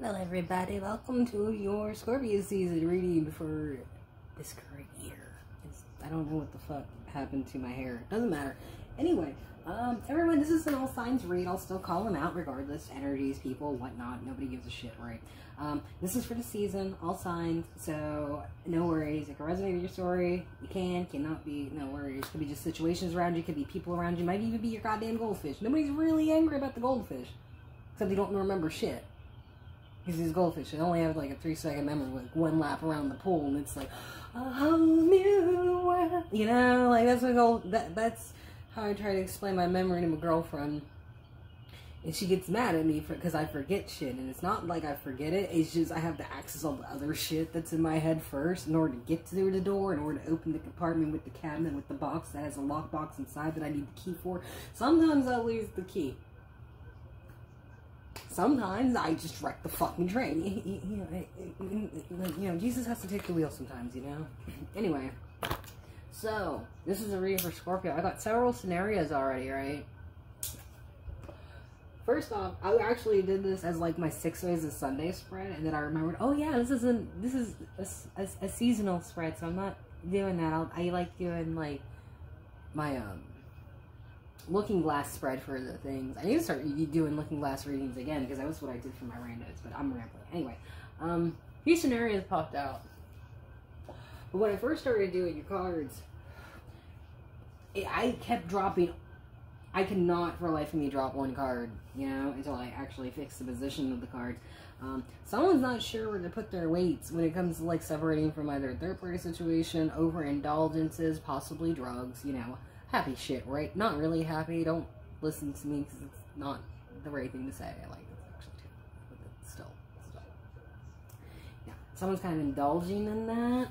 Hello everybody, welcome to your Scorpio season reading for this current year. I don't know what the fuck happened to my hair. It doesn't matter. Anyway, everyone, this is an all signs read. I'll still call them out regardless. Energies, people, whatnot. Nobody gives a shit, right? This is for the season, all signs, so no worries. It can resonate with your story. You can, cannot be, no worries. It could be just situations around you, it could be people around you, it might even be your goddamn goldfish. Nobody's really angry about the goldfish. Except they don't remember shit. Because these goldfish, they only have like a 3-second memory with like one lap around the pool, and it's like a whole new world. You know, like that's what gold. That's how I try to explain my memory to my girlfriend, and she gets mad at me because I forget shit. And it's not like I forget it; it's just I have to access all the other shit that's in my head first in order to get through the door, in order to open the compartment with the cabinet with the box that has a lockbox inside that I need the key for. Sometimes I lose the key. Sometimes I just wreck the fucking train. You know, Jesus has to take the wheel sometimes, you know? Anyway, so, this is a reading for Scorpio. I got several scenarios already, right? First off, I actually did this as like my 6 ways of Sunday spread, and then I remembered, oh yeah, this is a seasonal spread, so I'm not doing that. I like doing like my, Looking Glass spread for the things. I need to start doing Looking Glass readings again, because that was what I did for my randos, but I'm rambling. Anyway, a few scenarios popped out. But when I first started doing your cards, I kept dropping. I could not for life of me drop one card, you know, until I actually fixed the position of the cards. Someone's not sure where to put their weights when it comes to, like, separating from either a third-party situation, overindulgences, possibly drugs, you know. Happy shit, right? Not really happy. Don't listen to me because it's not the right thing to say. I like this actually too, but it's still. Yeah, someone's kind of indulging in that.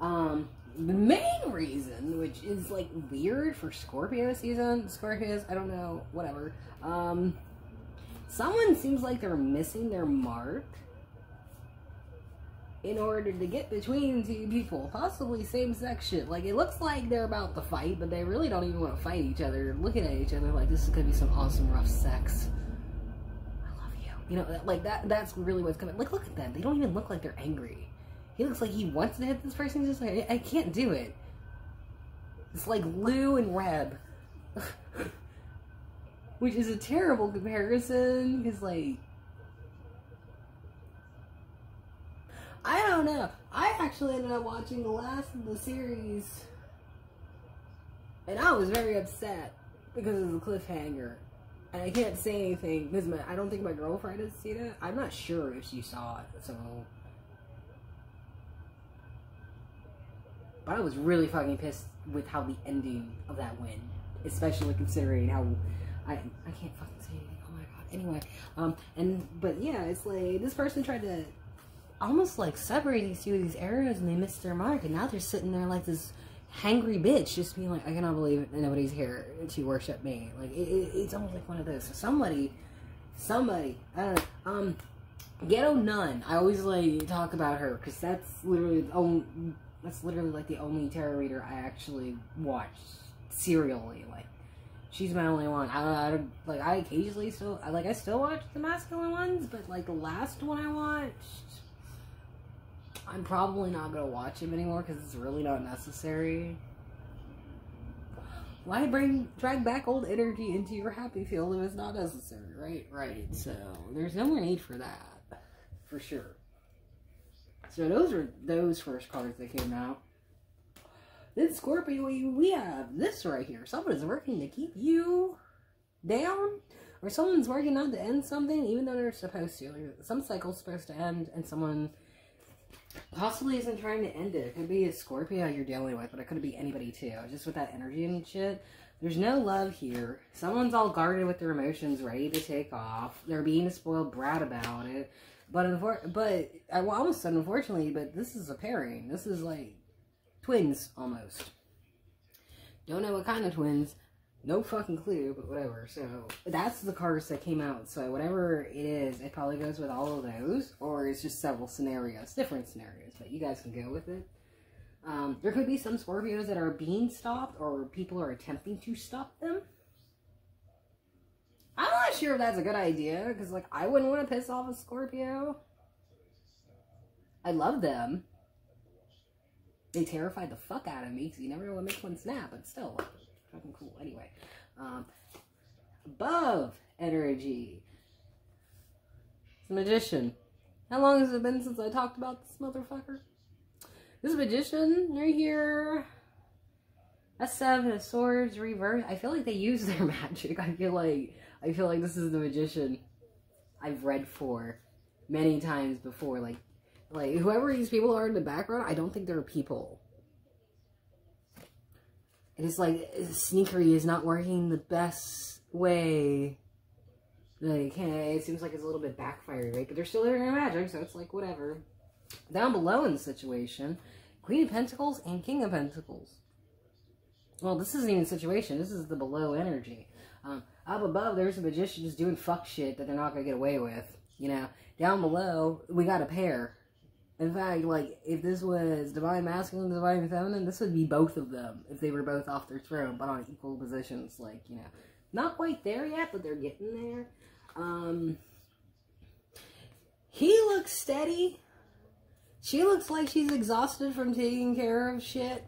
The main reason, which is like weird for Scorpio season, Scorpios, I don't know, whatever. Someone seems like they're missing their mark in order to get between two people, possibly same-sex shit. Like, it looks like they're about to fight, but they really don't even want to fight each other. They're looking at each other like, this is gonna be some awesome rough sex. I love you. You know, like, that's really what's coming. Like, look at them. They don't even look like they're angry. He looks like he wants to hit this person. He's just like, I can't do it. It's like Lou and Reb. Which is a terrible comparison, because, like, I don't know. I actually ended up watching the last of the series, and I was very upset because it was a cliffhanger, and I can't say anything because I don't think my girlfriend has seen it. I'm not sure if she saw it, so. But I was really fucking pissed with how the ending of that went, especially considering how I can't fucking say anything. Oh my god. Anyway, but yeah, it's like this person tried to almost like separate these two of these arrows, and they missed their mark, and now they're sitting there like this hangry bitch, just being like, I cannot believe it. Nobody's here to worship me. Like it's almost like one of those. So somebody, I don't know. Ghetto Nun. I always like talk about her because that's literally like the only tarot reader I actually watch serially. Like she's my only one. I occasionally still watch the masculine ones, but like the last one I watched, I'm probably not going to watch him anymore because it's really not necessary. Why drag back old energy into your happy field if it's not necessary, right? Right, so there's no more need for that, for sure. So those are those first cards that came out. Then Scorpio, we have this right here. Someone is working to keep you down, or someone's working not to end something even though they're supposed to. Like, some cycle's supposed to end, and someone possibly isn't trying to end it. It could be a Scorpio you're dealing with, but it could be anybody too. Just with that energy and shit. There's no love here. Someone's all guarded with their emotions, ready to take off. They're being a spoiled brat about it. But I almost said unfortunately, but this is a pairing. This is like twins almost. Don't know what kind of twins. No fucking clue, but whatever. So that's the cards that came out. So whatever it is, it probably goes with all of those, or it's just several scenarios, different scenarios. But you guys can go with it. There could be some Scorpios that are being stopped, or people are attempting to stop them. I'm not sure if that's a good idea, because, like, I wouldn't want to piss off a Scorpio. I love them. They terrified the fuck out of me, because you never know what makes one snap, but still, like, fucking cool. Anyway, above energy. Magician. How long has it been since I talked about this motherfucker? This magician right here. A seven of swords reversed. I feel like they use their magic. I feel like this is the magician I've read for many times before. Like whoever these people are in the background, I don't think they're people. And it's like sneakery is not working the best way. Like, hey, it seems like it's a little bit backfiring, right? But they're still doing their magic, so it's like, whatever. Down below in the situation, Queen of Pentacles and King of Pentacles. Well, this isn't even a situation. This is the below energy. Up above, there's a magician just doing fuck shit that they're not going to get away with, you know? Down below, we got a pair. In fact, like, if this was Divine Masculine and Divine Feminine, this would be both of them if they were both off their throne, but on equal positions, like, you know. Not quite there yet, but they're getting there. He looks steady. She looks like she's exhausted from taking care of shit.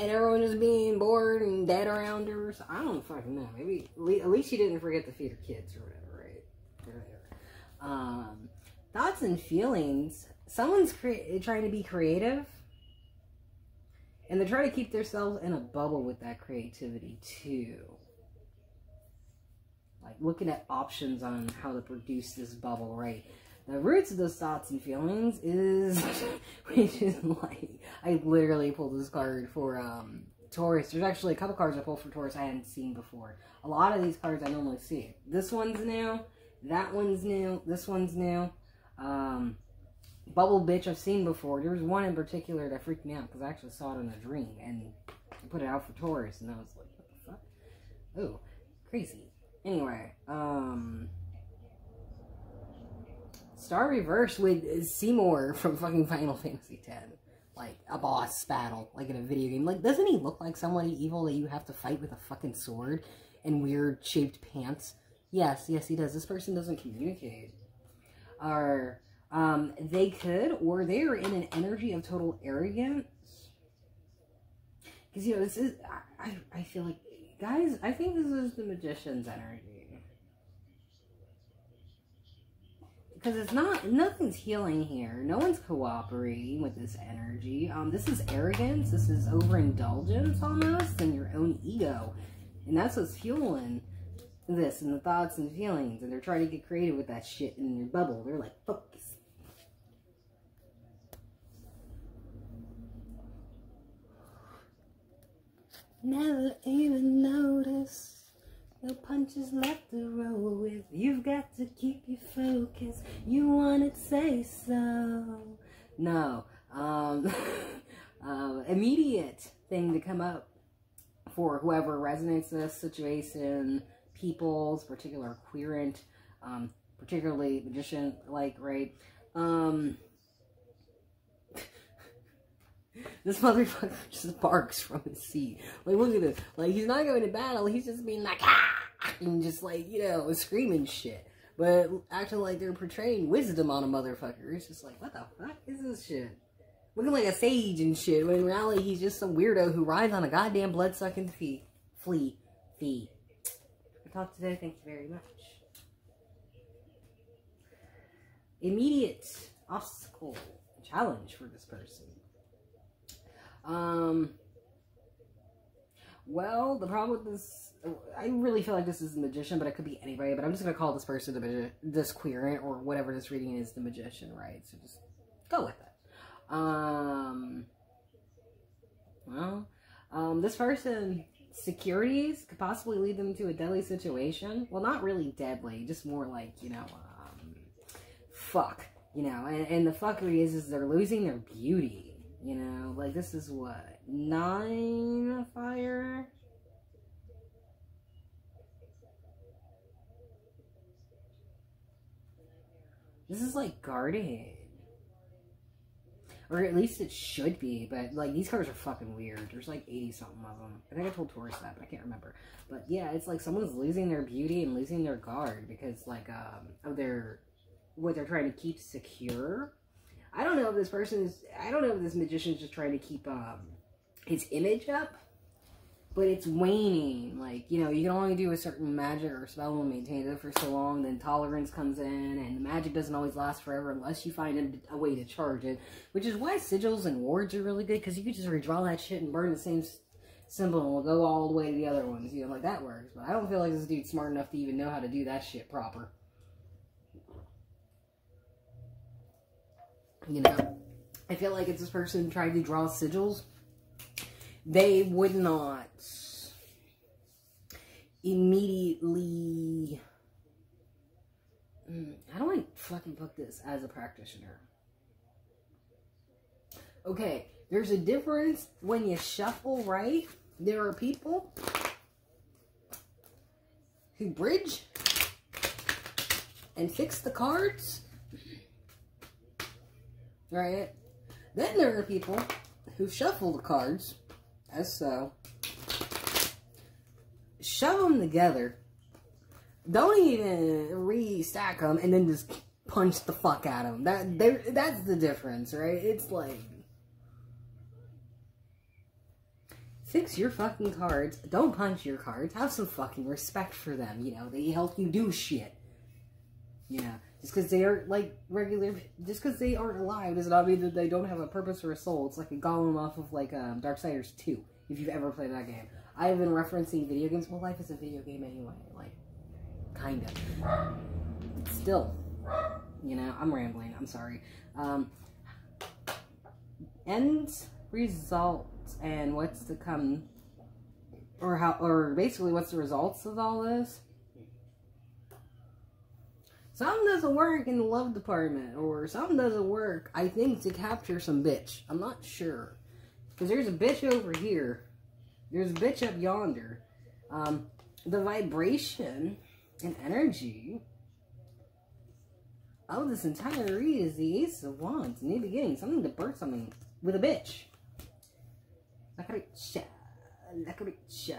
And everyone just being bored and dead around her. So I don't fucking know. Maybe, at least she didn't forget to feed her kids or whatever, right? Thoughts and feelings. Someone's trying to be creative. And they're trying to keep themselves in a bubble with that creativity, too. Like, looking at options on how to produce this bubble, right? The roots of those thoughts and feelings is, which is like, I literally pulled this card for Taurus. There's actually a couple cards I pulled for Taurus I hadn't seen before. A lot of these cards I normally see. This one's new. That one's new. This one's new. Bubble bitch I've seen before. There was one in particular that freaked me out because I actually saw it in a dream and I put it out for Taurus and I was like, what the fuck? Oh, crazy. Anyway, Star Reverse with Seymour from fucking Final Fantasy X. Like, a boss battle, like in a video game. Like, doesn't he look like somebody evil that you have to fight with a fucking sword and weird-shaped pants? Yes, yes, he does. This person doesn't communicate. Or, they could, or they are in an energy of total arrogance. Because, you know, this is, I feel like, guys, I think this is the magician's energy. Because it's not, nothing's healing here. No one's cooperating with this energy. This is arrogance. This is overindulgence almost in your own ego. And that's what's fueling this and the thoughts and feelings. And they're trying to get creative with that shit in your bubble. They're like, focus. Never even notice. No punches left to roll with. You've got to keep your focus. You want it, say so. No. Immediate thing to come up for whoever resonates this situation, people's particular querent, particularly magician, like, right? This motherfucker just barks from his seat. Like, look at this. Like, he's not going to battle. He's just being like, ah! And just like, you know, screaming shit. But acting like they're portraying wisdom on a motherfucker. It's just like, what the fuck is this shit? Looking like a sage and shit. When in reality, he's just some weirdo who rides on a goddamn blood-sucking flea. I talked today. Thank you very much. Immediate obstacle. Challenge for this person. Well, the problem with this, I really feel like this is the magician, but it could be anybody, but I'm just going to call this person the magician, this querent, or whatever this reading is, the magician, right? So just go with it. This person, securities could possibly lead them to a deadly situation. Well, not really deadly, just more like, you know, fuck, you know, and the fuckery is they're losing their beauty. You know, like, this is what, 9 fire? This is like guarded. Or at least it should be, but, like, these covers are fucking weird. There's, like, 80-something of them. I think I told Taurus that, but I can't remember. But, yeah, it's, like, someone's losing their beauty and losing their guard because, like, of their... what they're trying to keep secure. I don't know if this person is... I don't know if this magician's just trying to keep, his image up. But it's waning. Like, you know, you can only do a certain magic or spell and maintain it for so long. Then tolerance comes in, and the magic doesn't always last forever unless you find a way to charge it. Which is why sigils and wards are really good, because you could just redraw that shit and burn the same symbol and it'll go all the way to the other ones. You know, like, that works. But I don't feel like this dude's smart enough to even know how to do that shit proper. You know? I feel like if this person tried to draw sigils, they would not immediately... How do I fucking book this as a practitioner? Okay, there's a difference when you shuffle, right? There are people who bridge and fix the cards, right? Then there are people who shuffle the cards... as so. Shove them together. Don't even re-stack them and then just punch the fuck out of them. That's the difference, right? It's like... fix your fucking cards. Don't punch your cards. Have some fucking respect for them, you know? They help you do shit. You know? Just because they aren't, like, regular... just because they aren't alive does not mean that they don't have a purpose or a soul. It's like a golem off of, like, Darksiders 2, if you've ever played that game. I have been referencing video games. Well, life is a video game anyway. Like, kind of. But still. You know, I'm rambling. I'm sorry. Ends, results, and what's to come... or how... or basically, what's the results of all this? Something doesn't work in the love department, or something doesn't work, I think, to capture some bitch. I'm not sure. Because there's a bitch over here. There's a bitch up yonder. The vibration and energy of this entire read is the Ace of Wands. New beginning. Something to birth something with a bitch. Like a bitch. Like a bitch.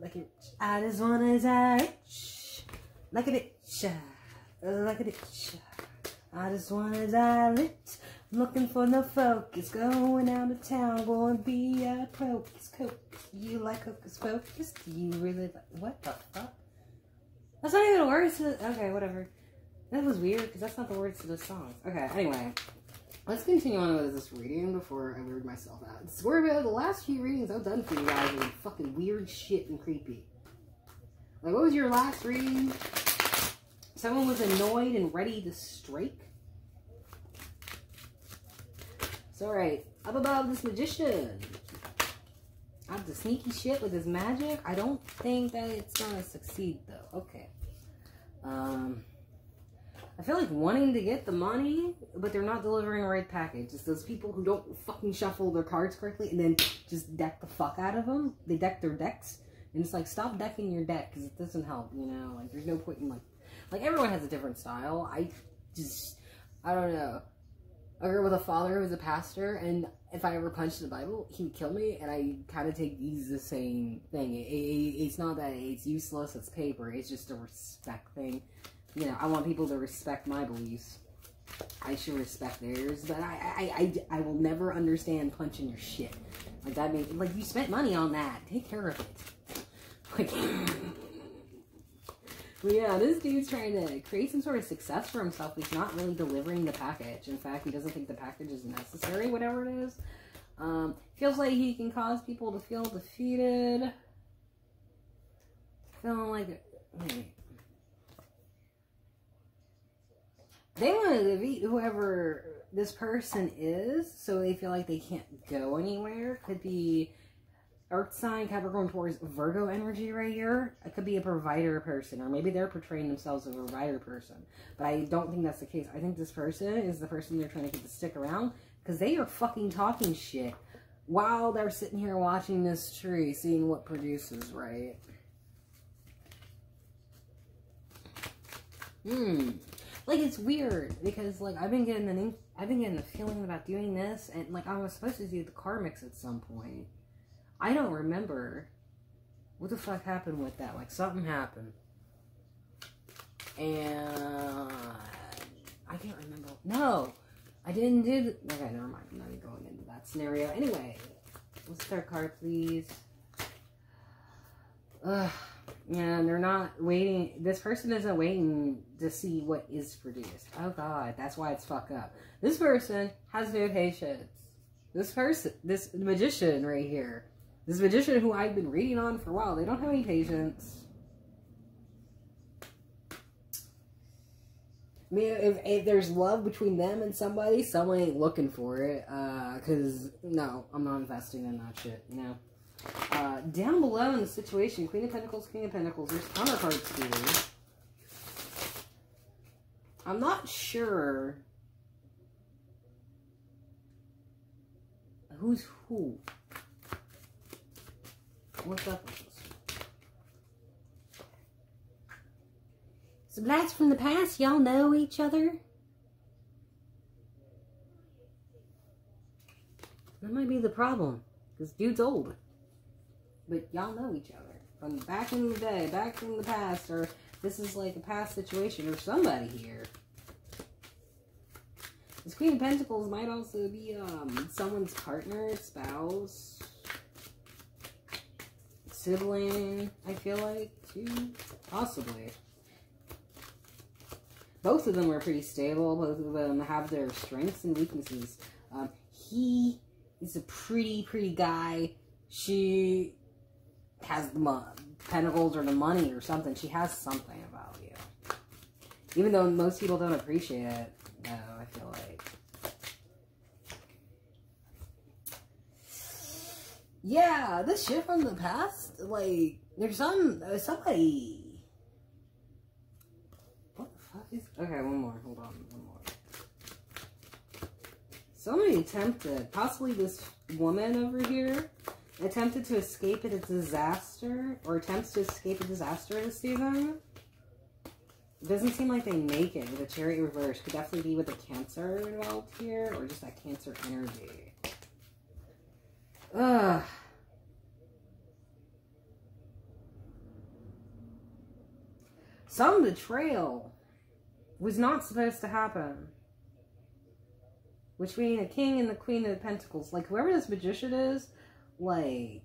Like a bitch. I just want to touch. Like a bitch. Like a bitch, I just wanna dilate. I'm looking for no focus. Going out of town, going be a focus. You like hocus focus? Do you really like? What the fuck? That's not even a word to. Okay, whatever. That was weird because that's not the words to the song. Okay, anyway, let's continue on with this reading before I weird myself out. Scorpio, the last few readings I've done for you guys were fucking weird shit and creepy. Like, what was your last reading? Someone was annoyed and ready to strike. It's alright. Up above this magician. Out the sneaky shit with his magic. I don't think that it's gonna succeed though. Okay. I feel like wanting to get the money, but they're not delivering the right package. It's those people who don't fucking shuffle their cards correctly and then just deck the fuck out of them. They deck their decks. And it's like, stop decking your deck because it doesn't help, you know? Like, there's no point in, like... like, everyone has a different style. I don't know. I grew up with a father who was a pastor, and if I ever punched the Bible, he would kill me, and I kind of take these the same thing. It's not that it's useless, it's paper. It's just a respect thing. You know, I want people to respect my beliefs. I should respect theirs, but I will never understand punching your shit. Like, that means, like, you spent money on that. Take care of it. Like... but yeah, this dude's trying to create some sort of success for himself, but he's not really delivering the package. In fact, he doesn't think the package is necessary, whatever it is. Feels like he can cause people to feel defeated. Feeling like... wait. They want to defeat whoever this person is, so they feel like they can't go anywhere. Could be... Earth sign, Capricorn, Taurus, Virgo energy right here. It could be a provider person, or maybe they're portraying themselves as a provider person. But I don't think that's the case. I think this person is the person they're trying to get to stick around because they are fucking talking shit while they're sitting here watching this tree, seeing what produces, right? Like, it's weird, because, like, I've been getting the feeling about doing this, and, like, I was supposed to do the karmics at some point. I don't remember what the fuck happened with that. Like, something happened. And I can't remember. No! I didn't do the... Okay, never mind. I'm not even going into that scenario. Anyway, let's start card, please. Ugh. And they're not waiting. This person isn't waiting to see what is produced. Oh God, that's why it's fucked up. This person has no patience. This person, this magician right here, this magician who I've been reading on for a while, they don't have any patience. I mean, if there's love between them and somebody, someone ain't looking for it. Cause no, I'm not investing in that shit. No. Down below in the situation, Queen of Pentacles, King of Pentacles, there's counter cards here. I'm not sure who's who. What's up with this? It's a blast from the past. Y'all know each other. That might be the problem, because dude's old. But y'all know each other from back in the day, back in the past, or this is like a past situation or somebody here. This Queen of Pentacles might also be someone's partner, spouse, sibling, I feel like, too. Possibly. Both of them are pretty stable. Both of them have their strengths and weaknesses. He is a pretty guy. She... has the pentacles or the money or something. She has something about you. Even though most people don't appreciate it, though, I feel like. Yeah, this shit from the past, like, there's somebody. What the fuck is... Okay, one more. Hold on. One more. Somebody tempted. Possibly this woman over here. Attempted to escape a disaster, or attempts to escape a disaster this season. It doesn't seem like they make it. The chariot reverse could definitely be with the Cancer involved here, or just that Cancer energy. Ugh. Some betrayal was not supposed to happen. Which being a king and the Queen of the Pentacles. Like, whoever this magician is, like,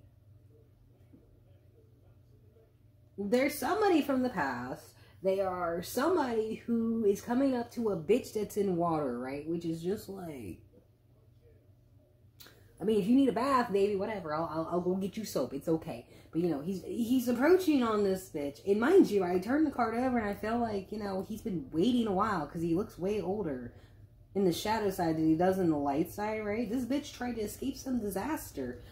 there's somebody from the past. They are somebody who is coming up to a bitch that's in water, right? Which is just like, I mean, if you need a bath, baby, whatever, I'll go get you soap. It's okay. But, you know, he's approaching on this bitch. And mind you, I turned the card over and I feel like, you know, he's been waiting a while because he looks way older in the shadow side than he does in the light side, right? This bitch tried to escape some disaster.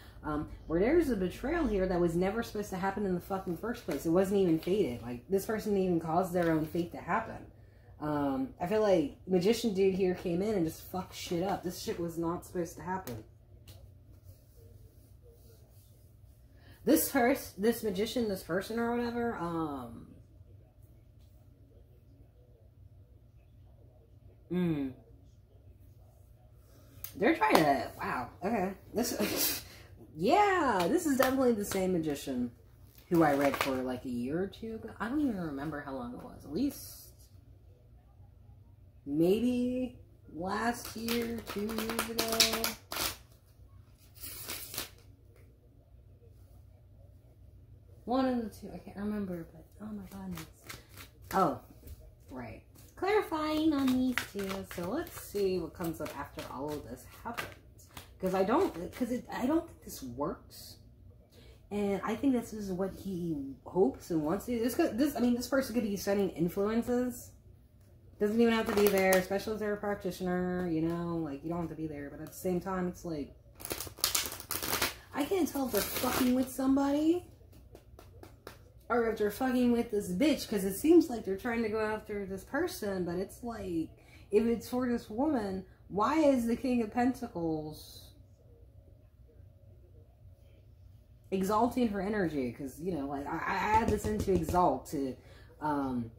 Where there's a betrayal here that was never supposed to happen in the fucking first place. It wasn't even fated. Like, this person didn't even cause their own fate to happen. I feel like magician dude here came in and just fucked shit up. This shit was not supposed to happen. This magician, this person or whatever, they're trying to, wow, okay. This... Yeah, this is definitely the same magician who I read for like a year or two ago. I don't even remember how long it was. At least maybe last year, 2 years ago. One of the two. I can't remember, but oh my goodness. Oh, right. Clarifying on these two. So let's see what comes up after all of this happens. Because I don't think this works, and I think this is what he hopes and wants to do. This person could be studying influences. Doesn't even have to be there, especially if they're a practitioner. You know, like, you don't have to be there, but at the same time, it's like, I can't tell if they're fucking with somebody or if they're fucking with this bitch. Because it seems like they're trying to go after this person, but it's like, if it's for this woman, why is the King of Pentacles exalting her energy? Because, you know, like, I add this into exalt to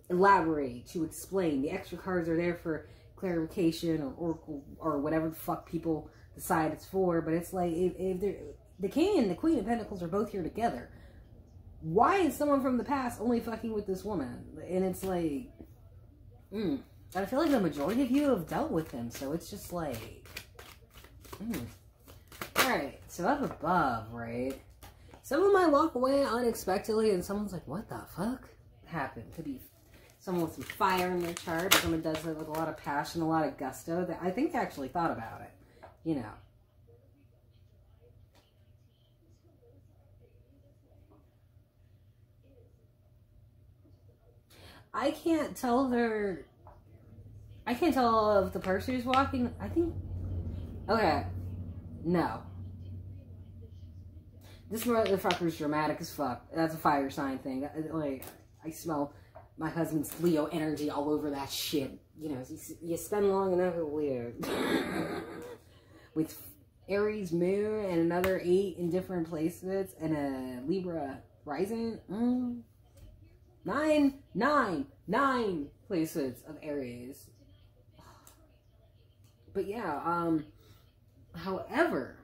elaborate, to explain. The extra cards are there for clarification or whatever the fuck people decide it's for. But it's like, if they're, the king and the queen of pentacles are both here together. Why is someone from the past only fucking with this woman? And it's like, I feel like the majority of you have dealt with them, so it's just like, Alright, so up above, right? Someone might walk away unexpectedly and someone's like, what the fuck happened? Could be someone with some fire in their chart, someone does it with a lot of passion, a lot of gusto, that I think actually thought about it, you know. I can't tell if the person who's walking, I think, okay, no. This motherfucker's dramatic as fuck. That's a fire sign thing. Like, I smell my husband's Leo energy all over that shit. You know, you spend long enough with Leo. With Aries moon and another 8 in different places and a Libra rising, 9 places of Aries. But yeah, however,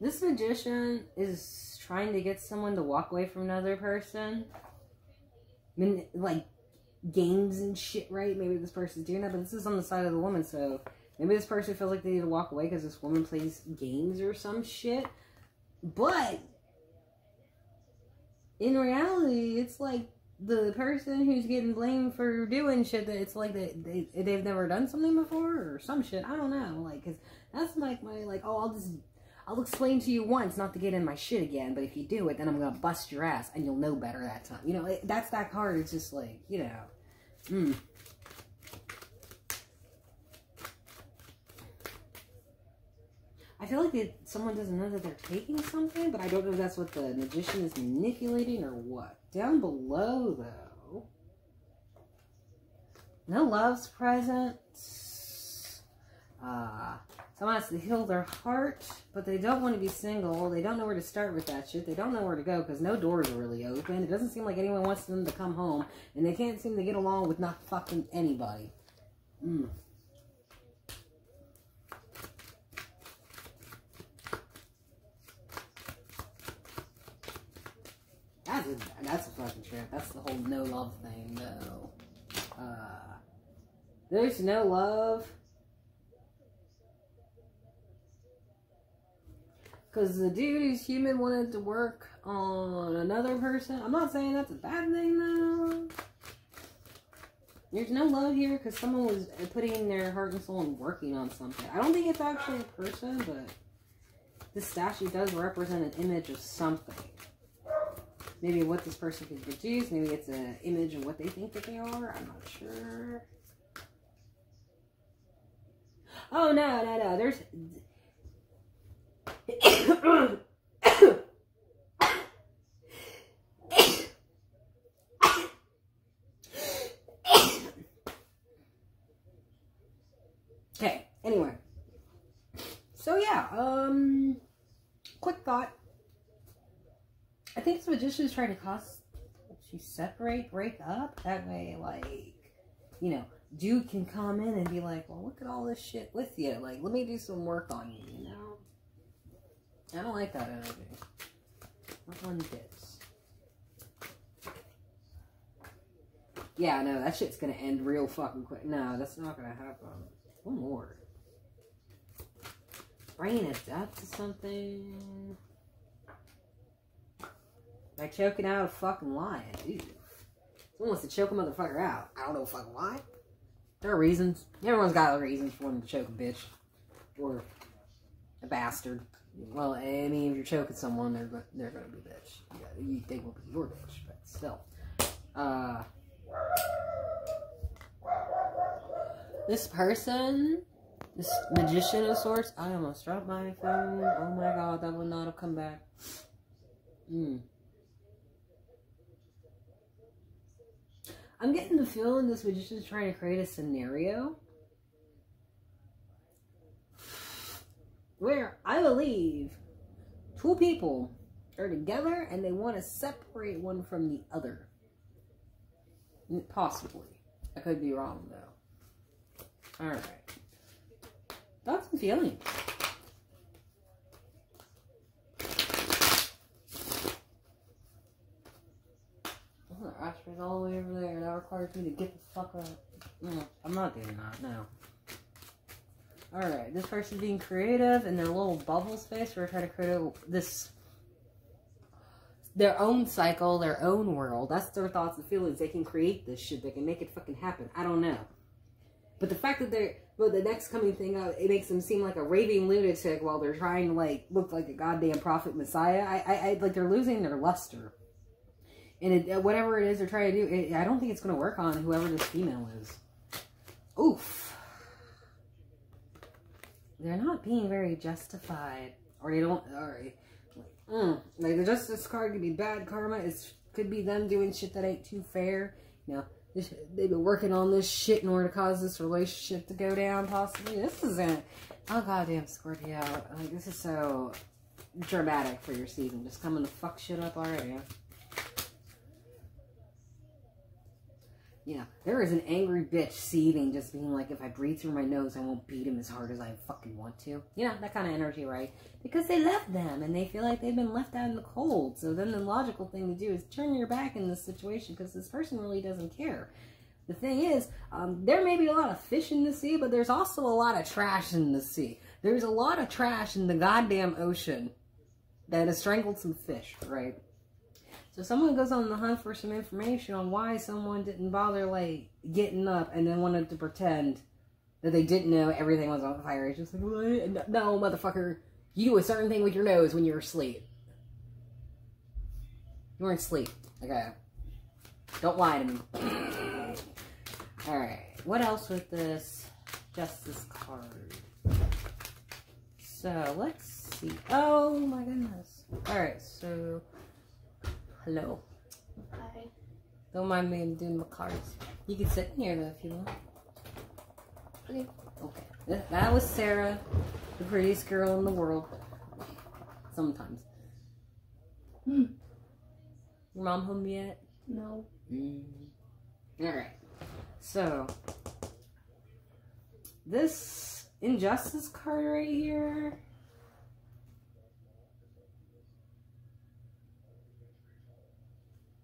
this magician is trying to get someone to walk away from another person. I mean, like, games and shit, right? Maybe this person's doing that, but this is on the side of the woman, so maybe this person feels like they need to walk away because this woman plays games or some shit. But in reality, it's like the person who's getting blamed for doing shit that it's like they've never done something before or some shit. I don't know. Like, because that's like my, like, oh, I'll explain to you once not to get in my shit again. But if you do it, then I'm going to bust your ass and you'll know better that time. You know, that's that card. It's just like, you know, I feel like someone doesn't know that they're taking something, but I don't know if that's what the magician is manipulating or what. Down below, though, no love's present. Someone has to heal their heart, but they don't want to be single. They don't know where to start with that shit. They don't know where to go because no doors are really open. It doesn't seem like anyone wants them to come home, and they can't seem to get along with not fucking anybody. That's a fucking trip. That's the whole no love thing, though. There's no love. Because the dude who's human wanted to work on another person. I'm not saying that's a bad thing, though. There's no love here because someone was putting their heart and soul and working on something. I don't think it's actually a person, but this statue does represent an image of something. Maybe what this person can produce. Maybe it's an image of what they think that they are. I'm not sure. Oh, no, no, no. There's... Okay, anyway. So, yeah. Quick thought. I think this magician is trying to cause you separate, break up. That way, like, you know, dude can come in and be like, well, look at all this shit with you. Like, let me do some work on you, you know? I don't like that energy. Not one bit. Yeah, no, that shit's gonna end real fucking quick. No, that's not gonna happen. One more. Brain adapt to something. By choking out a fucking lion. Ew. Someone wants to choke a motherfucker out. I don't know fucking why. There are reasons. Everyone's got reasons for them to choke a bitch. Or a bastard. Well, I mean, if you're choking someone, they're gonna be a bitch. Yeah, you think will be your bitch, but still. This person, this magician of sorts, I almost dropped my phone. Oh my god, that would not have come back. I'm getting the feeling this magician is trying to create a scenario where I believe two people are together and they want to separate one from the other. Possibly. I could be wrong, though. Alright. Thoughts and feelings. Oh, the ostrich all the way over there. That requires me to get the fuck up. No, I'm not doing that now. Alright, this person's being creative in their little bubble space. We're trying to create their own cycle, their own world. That's their thoughts and feelings. They can create this shit. They can make it fucking happen. I don't know. But the fact that they're... Well, the next coming thing up, it makes them seem like a raving lunatic while they're trying to, like, look like a goddamn prophet messiah. I like, they're losing their luster. And it, whatever it is they're trying to do, I don't think it's going to work on whoever this female is. Oof. They're not being very justified. Or they don't... Or, like, the justice card could be bad karma. It could be them doing shit that ain't too fair. You know, they've been working on this shit in order to cause this relationship to go down, possibly. This isn't... Oh, goddamn, Scorpio. Like, this is so dramatic for your season. Just coming to fuck shit up already. Yeah, there is an angry bitch seething, just being like, if I breathe through my nose, I won't beat him as hard as I fucking want to. You know, that kind of energy, right? Because they left them, and they feel like they've been left out in the cold. So then the logical thing to do is turn your back in this situation, because this person really doesn't care. The thing is, there may be a lot of fish in the sea, but there's also a lot of trash in the sea. There's a lot of trash in the goddamn ocean that has strangled some fish, right? So someone goes on the hunt for some information on why someone didn't bother, like, getting up and then wanted to pretend that they didn't know everything was on fire. It's just like, what? No, motherfucker. You do a certain thing with your nose when you were asleep. You weren't asleep. Okay. Don't lie to me. Alright. What else with this justice card? So, let's see. Oh, my goodness. Alright, so... Hello. Hi. Don't mind me doing my cards. You can sit in here though if you want. Okay. Okay. That was Sarah, the prettiest girl in the world. Sometimes. Hmm. Your mom home yet? No. Alright. So. This injustice card right here.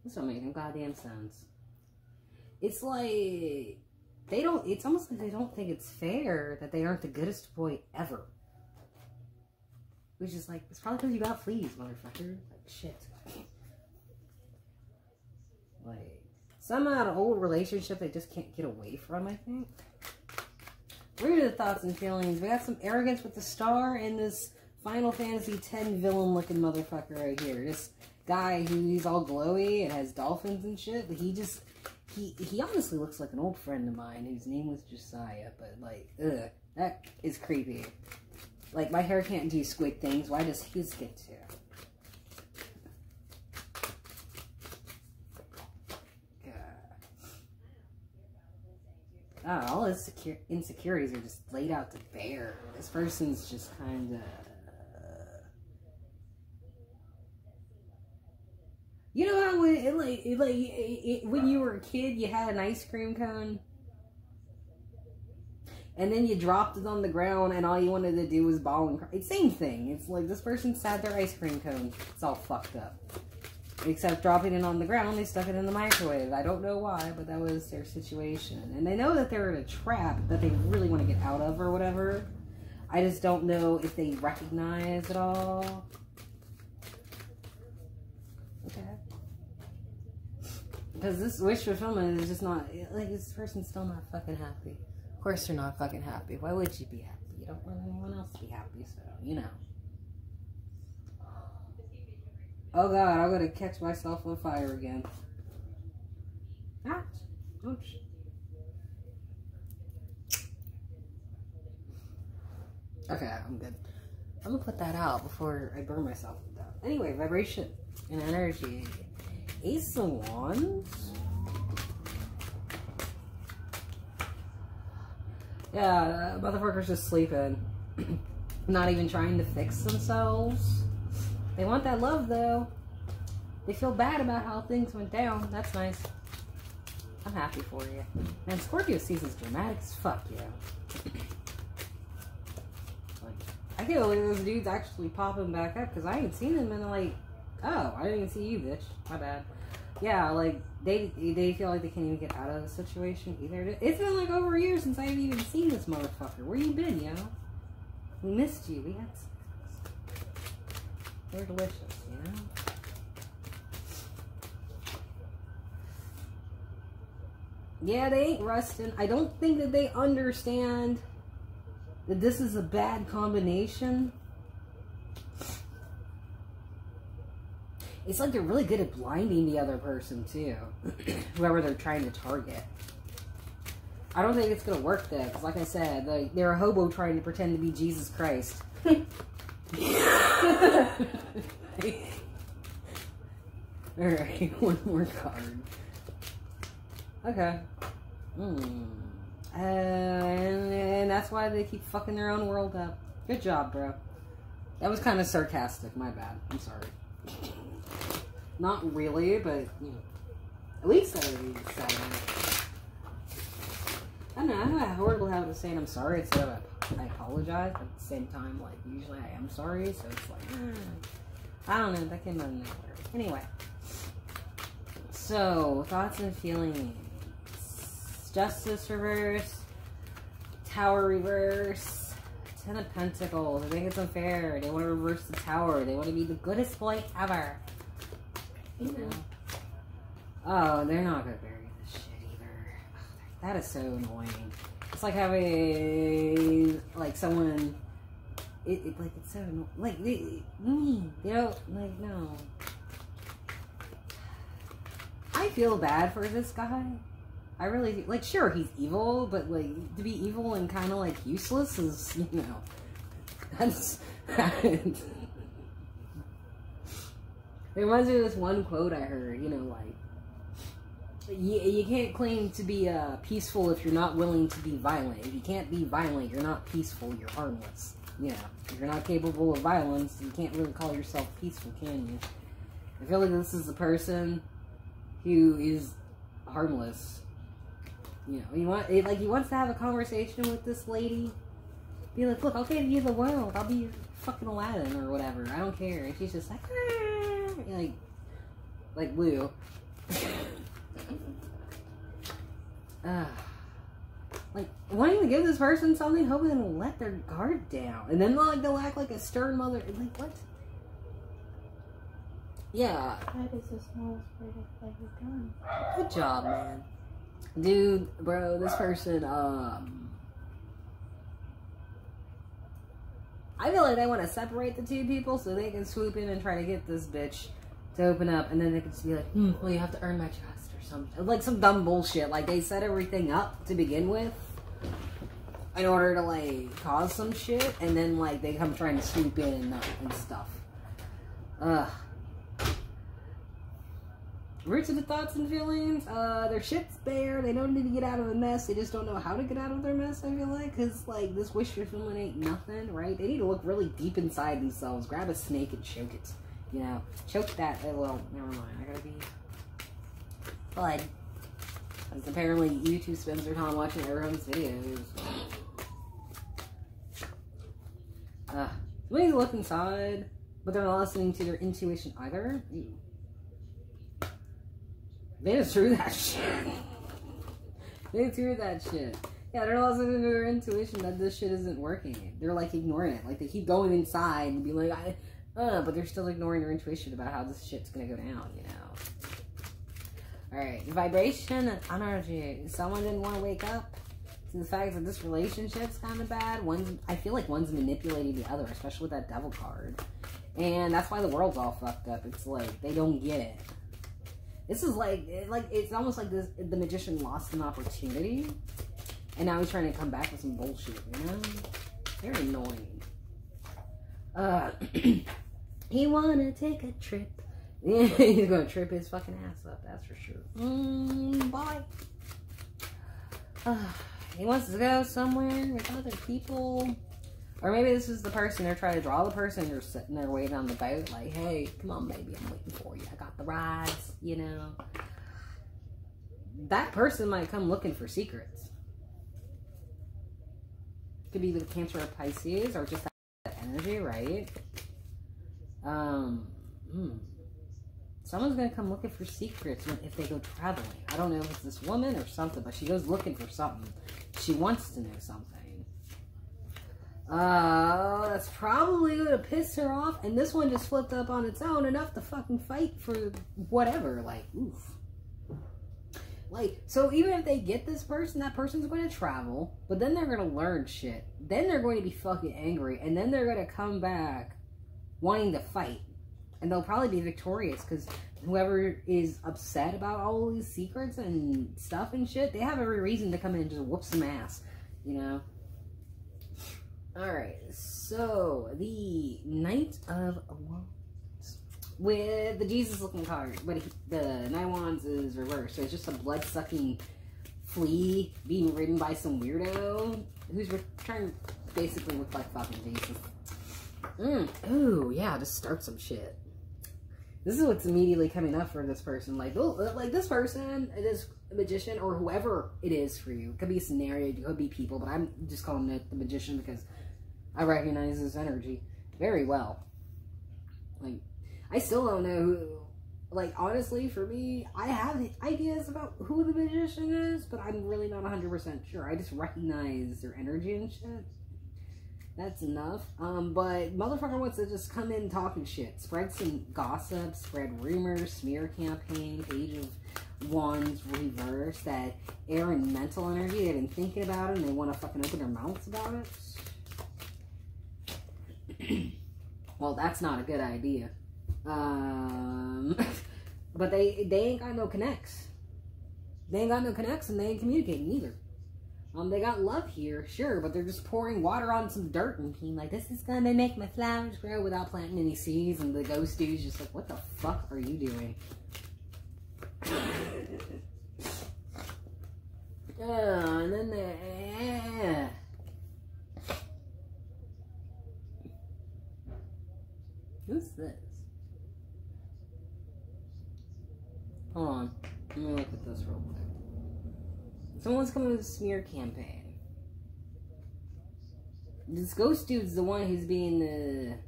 This don't make no goddamn sense. It's like they don't. It's almost like they don't think it's fair that they aren't the goodest boy ever. Which is like it's probably because you got fleas, motherfucker. Like shit. Like some old relationship they just can't get away from. I think. Where are the thoughts and feelings? We got some arrogance with the star and this Final Fantasy X villain-looking motherfucker right here. Just. Guy who's all glowy and has dolphins and shit, but he honestly looks like an old friend of mine whose name was Josiah, but like, ugh, that is creepy. Like, my hair can't do squid things, why does his get to? God. God, all his insecurities are just laid out to bare. This person's just kinda... You know how when, when you were a kid, you had an ice cream cone? And then you dropped it on the ground and all you wanted to do was bawl and cry. It's the same thing. It's like this person sat their ice cream cone. It's all fucked up. Except dropping it on the ground, they stuck it in the microwave. I don't know why, but that was their situation. And they know that they're in a trap that they really want to get out of or whatever. I just don't know if they recognize it all. Okay. Because this wish fulfillment is just not, like, this person's still not fucking happy. Of course you're not fucking happy. Why would you be happy? You don't want anyone else to be happy, so, you know. Oh, God, I'm going to catch myself on fire again. Ah! Ouch. Okay, I'm good. I'm going to put that out before I burn myself with that. Anyway, vibration and energy. Ace of Wands? Yeah, motherfuckers just sleeping. Not even trying to fix themselves. They want that love, though. They feel bad about how things went down. That's nice. I'm happy for you. Man, Scorpio season's dramatic as fuck, yeah. I can't believe this dude's actually popping back up, because I ain't seen him in like, oh, I didn't even see you, bitch. My bad. Yeah, like, they feel like they can't even get out of the situation either. It's been like over a year since I haven't even seen this motherfucker. Where you been, yo? We missed you. We had sex. We're delicious, you know? Yeah, they ain't rustin'. I don't think that they understand that this is a bad combination. It's like they're really good at blinding the other person, too. Whoever they're trying to target. I don't think it's going to work, though. Because, like I said, like, they're a hobo trying to pretend to be Jesus Christ. Alright, one more card. Okay. And that's why they keep fucking their own world up. Good job, bro. That was kind of sarcastic. My bad. I'm sorry. Not really, but, you know, at least I would be sad. I don't know, I have a horrible habit of saying I'm sorry instead of I apologize, but at the same time, like, usually I am sorry, so it's like, I don't know, that came out of nowhere. Anyway, so, thoughts and feelings. Justice reverse, Tower reverse. Ten of Pentacles. I think it's unfair. They want to reverse the tower. They want to be the goodest boy ever. You know? Oh, they're not going to bury this shit either. Oh, that is so annoying. It's like having, like, someone, like, it's so annoying. Like, they don't, like, no. I feel bad for this guy. I really do. Like, sure, he's evil, but, like, to be evil and kind of, like, useless is, you know, that's... It reminds me of this one quote I heard, you know, like, you can't claim to be peaceful if you're not willing to be violent. If you can't be violent, you're not peaceful, you're harmless. You know, if you're not capable of violence, you can't really call yourself peaceful, can you? I feel like this is the person who is harmless. You know, he wants to have a conversation with this lady. Be like, look, I'll give you the world. I'll be your fucking Aladdin or whatever. I don't care. And she's just like, ah! like Lou. Like, wanting to give this person something, hoping they'll let their guard down, and then like they'll act like a stern mother. Like what? Yeah. That is the smallest part of what you've done. Good job, man. Dude, bro, this person, I feel like they want to separate the two people so they can swoop in and try to get this bitch to open up, and then they can just be like, well, you have to earn my trust or something. Like, some dumb bullshit. Like, they set everything up to begin with in order to, like, cause some shit, and then, like, they come trying to swoop in and stuff. Ugh. Roots of the thoughts and feelings, their shit's bare, they don't need to get out of a mess, they just don't know how to get out of their mess, I feel like, because, like, this wish fulfillment ain't nothing, right? They need to look really deep inside themselves, grab a snake and choke it, you know, choke that, well, never mind, I gotta be blood, because apparently YouTube spends their time watching everyone's videos. They need to look inside, but they're not listening to their intuition either. Ew. They just threw that shit. They threw that shit. Yeah, they're also into their intuition that this shit isn't working. They're like ignoring it. Like they keep going inside and be like, but they're still ignoring their intuition about how this shit's gonna go down, you know. Alright, vibration and energy. Someone didn't want to wake up to the fact that this relationship's kind of bad. I feel like one's manipulating the other, especially with that devil card. And that's why the world's all fucked up. It's like, they don't get it. This is like it's almost like this, the magician lost an opportunity, and now he's trying to come back with some bullshit, you know? They're annoying. He wanna take a trip. Yeah, he's gonna trip his fucking ass up, that's for sure. Bye. He wants to go somewhere with other people. Or maybe this is the person, they're trying to draw the person who's sitting there waiting on the boat. Like, hey, come on, baby, I'm waiting for you. I got the rides, you know. That person might come looking for secrets. Could be the Cancer of Pisces or just that energy, right? Someone's going to come looking for secrets if they go traveling. I don't know if it's this woman or something, but she goes looking for something. She wants to know something. That's probably gonna piss her off, and this one just flipped up on its own enough to fucking fight for whatever. Like, oof. Like, so even if they get this person, that person's going to travel, but then they're going to learn shit. Then they're going to be fucking angry, and then they're going to come back wanting to fight, and they'll probably be victorious because whoever is upset about all these secrets and stuff and shit, they have every reason to come in and just whoop some ass, you know. Alright, so the Knight of Wands with the Jesus looking card, but the Knight of Wands is reversed, so it's just a blood-sucking flea being ridden by some weirdo who's trying to basically look like fucking Jesus. Ooh, yeah, just start some shit. This is what's immediately coming up for this person. Like, oh, like this person, this magician, or whoever it is for you. It could be a scenario, it could be people, but I'm just calling it the magician because I recognize this energy very well. Like, I still don't know who, like, honestly, for me, I have ideas about who the magician is, but I'm really not 100% sure. I just recognize their energy and shit. That's enough. But motherfucker wants to just come in talking shit. Spread some gossip, spread rumors, smear campaign, Page of Wands reverse, that air and mental energy. They've been thinking about it and they want to fucking open their mouths about it. Well, that's not a good idea. But they ain't got no connects. They ain't got no connects and they ain't communicating either. They got love here, sure, but they're just pouring water on some dirt and being like, this is gonna make my flowers grow without planting any seeds, and the ghost dude's just like, what the fuck are you doing? And then the... Who's this? Hold on. Let me look at this real quick. Someone's coming with a smear campaign. This ghost dude's the one who's being the...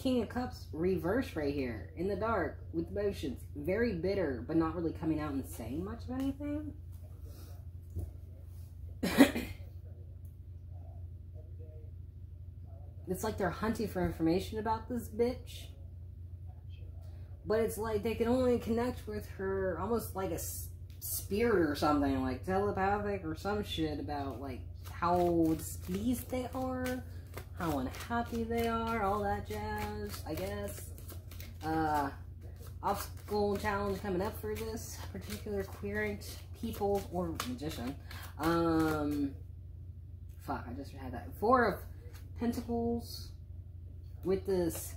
King of Cups reverse right here. In the dark. With emotions. Very bitter, but not really coming out and saying much of anything. It's like they're hunting for information about this bitch. But it's like they can only connect with her almost like a spirit or something, like telepathic or some shit about like how displeased they are, how unhappy they are, all that jazz, I guess. Obstacle challenge coming up for this particular querent people or magician. Fuck, I just had that. 4 of Pentacles with this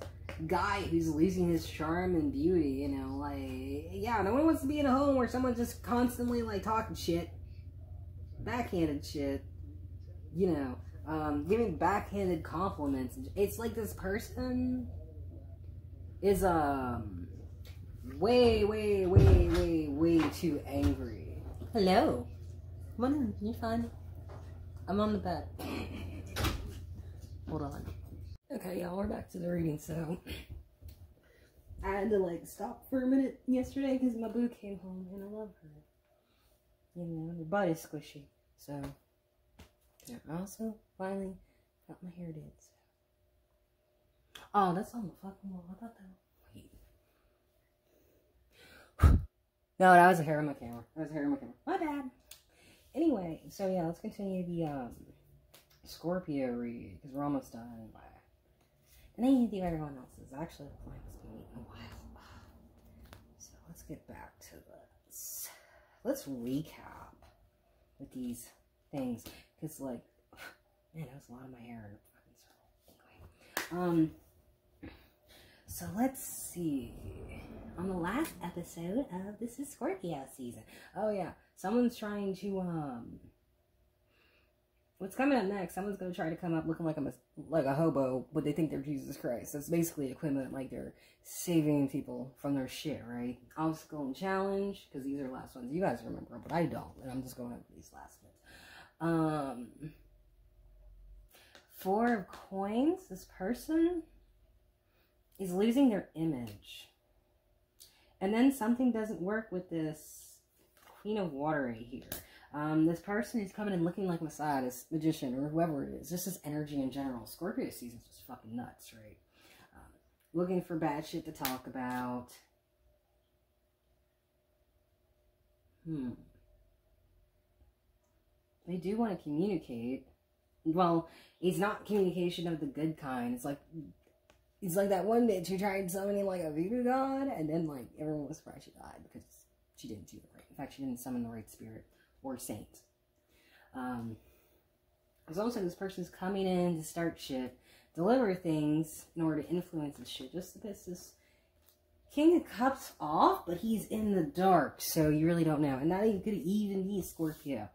guy who's losing his charm and beauty, you know, like, yeah, no one wants to be in a home where someone's just constantly, like, talking shit, backhanded shit, you know, giving backhanded compliments. It's like this person is, way too angry. Hello. Come on in. You fine? I'm on the bed. Hold on. Okay, y'all, we're back to the reading, so I had to, like, stop for a minute yesterday because my boo came home, and I love her. You know, her body's squishy, so yeah. I also finally got my hair did, so. Oh, that's on the fucking wall. I thought that was... Wait. No, that was a hair on my camera. That was a hair on my camera. My bad. Anyway, so yeah, let's continue the, Scorpio read, because we're almost done. And then you can do everyone else's. Actually, the client's been a while. So let's get back to this. Let's recap with these things. Because, like, man, that was a lot of my hair in a fucking circle. Anyway. So let's see. On the last episode of This is Scorpio Season. Oh, yeah. Someone's trying to, What's coming up next? Someone's gonna try to come up looking like a hobo, but they think they're Jesus Christ. That's basically equivalent, like they're saving people from their shit, right? Obstacle and challenge, because these are the last ones. You guys remember, but I don't, and I'm just going over these last ones. Four of coins. This person is losing their image, and then something doesn't work with this Queen of Water right here. This person is coming in looking like Messiah, this magician, or whoever it is. Just his energy in general. Scorpio season's just fucking nuts, right? Looking for bad shit to talk about. They do want to communicate. Well, it's not communication of the good kind. It's like that one bitch who tried summoning, like, a voodoo god, and then, like, everyone was surprised she died because she didn't do it right. In fact, she didn't summon the right spirit. Or saint. There's also this person's coming in to start shit, deliver things in order to influence this shit. Just to piss this King of Cups off, but he's in the dark, so you really don't know. And that could even be Scorpio.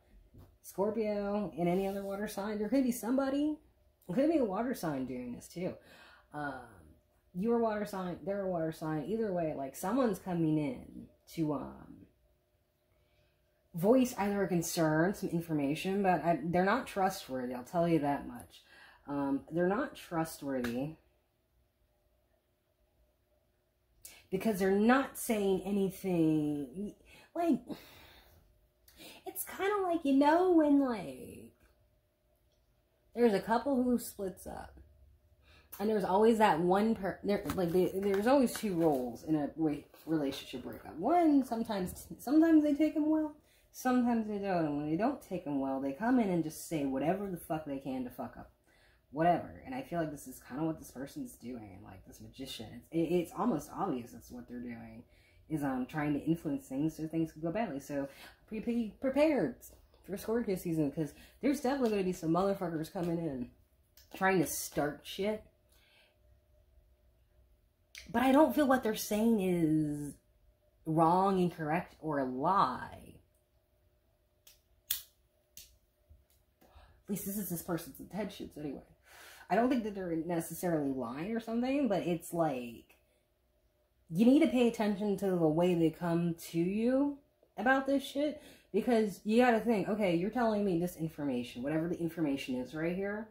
Scorpio and any other water sign. There could be somebody. It could be a water sign doing this too. Your water sign, their water sign. Either way, like someone's coming in to voice either a concern, some information, but they're not trustworthy. I'll tell you that much. They're not trustworthy because they're not saying anything. Like, it's kind of like, you know, when like there's a couple who splits up, and there's always that one there's always two roles in a relationship breakup. One, sometimes they take them well. Sometimes they don't, and when they don't take them well, they come in and just say whatever the fuck they can to fuck up. Whatever. And I feel like this is kind of what this person's doing, like this magician. It's almost obvious that's what they're doing, is trying to influence things so things could go badly. So be prepared for Scorpio season, because there's definitely going to be some motherfuckers coming in trying to start shit. But I don't feel what they're saying is wrong, incorrect, or a lie. At least this is this person's intentions, anyway. I don't think that they're necessarily lying or something, but it's like, you need to pay attention to the way they come to you about this shit, because you gotta think, okay, you're telling me this information, whatever the information is right here,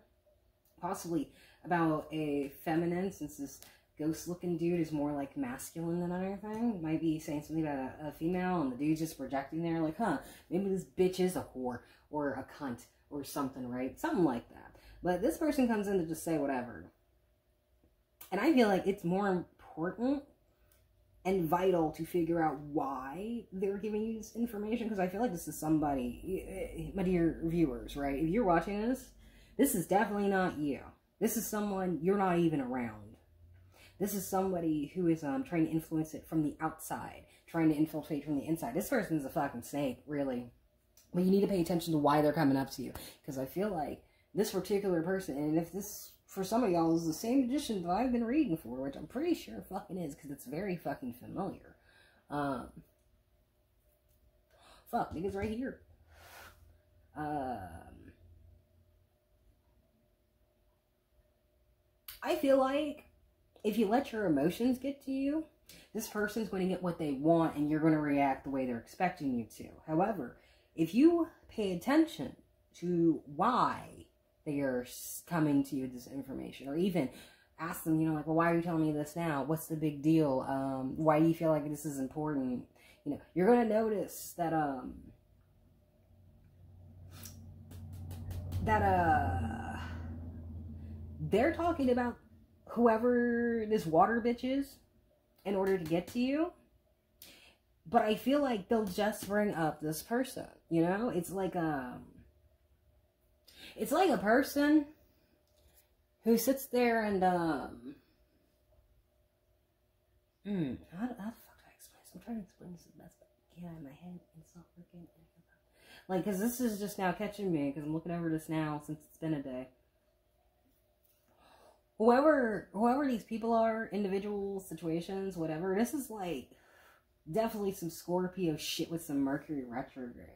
possibly about a feminine, since this ghost-looking dude is more, like, masculine than anything, might be saying something about a female, and the dude's just projecting there, like, huh, maybe this bitch is a whore, or a cunt, or something, right? Something like that. But this person comes in to just say whatever. And I feel like it's more important and vital to figure out why they're giving you this information, because I feel like this is somebody, my dear viewers, right? If you're watching this, this is definitely not you. This is someone you're not even around. This is somebody who is trying to influence it from the outside, trying to infiltrate from the inside. This person is a fucking snake, really. But you need to pay attention to why they're coming up to you. Because I feel like this particular person, and if this, for some of y'all, is the same magician that I've been reading for, which I'm pretty sure it fucking is, because it's very fucking familiar. Fuck, niggas right here. I feel like if you let your emotions get to you, this person's going to get what they want, and you're going to react the way they're expecting you to. However, if you pay attention to why they are coming to you with this information, or even ask them, you know, like, well, why are you telling me this now? What's the big deal? Why do you feel like this is important? You know, you're going to notice that, they're talking about whoever this water bitch is in order to get to you. But I feel like they'll just bring up this person, you know? It's like a person who sits there and, how the fuck do I explain this? I'm trying to explain this the best I can in my head. It's not working. Like, because this is just now catching me, because I'm looking over this now since it's been a day. Whoever these people are, individuals, situations, whatever, this is like definitely some Scorpio shit with some Mercury retrograde.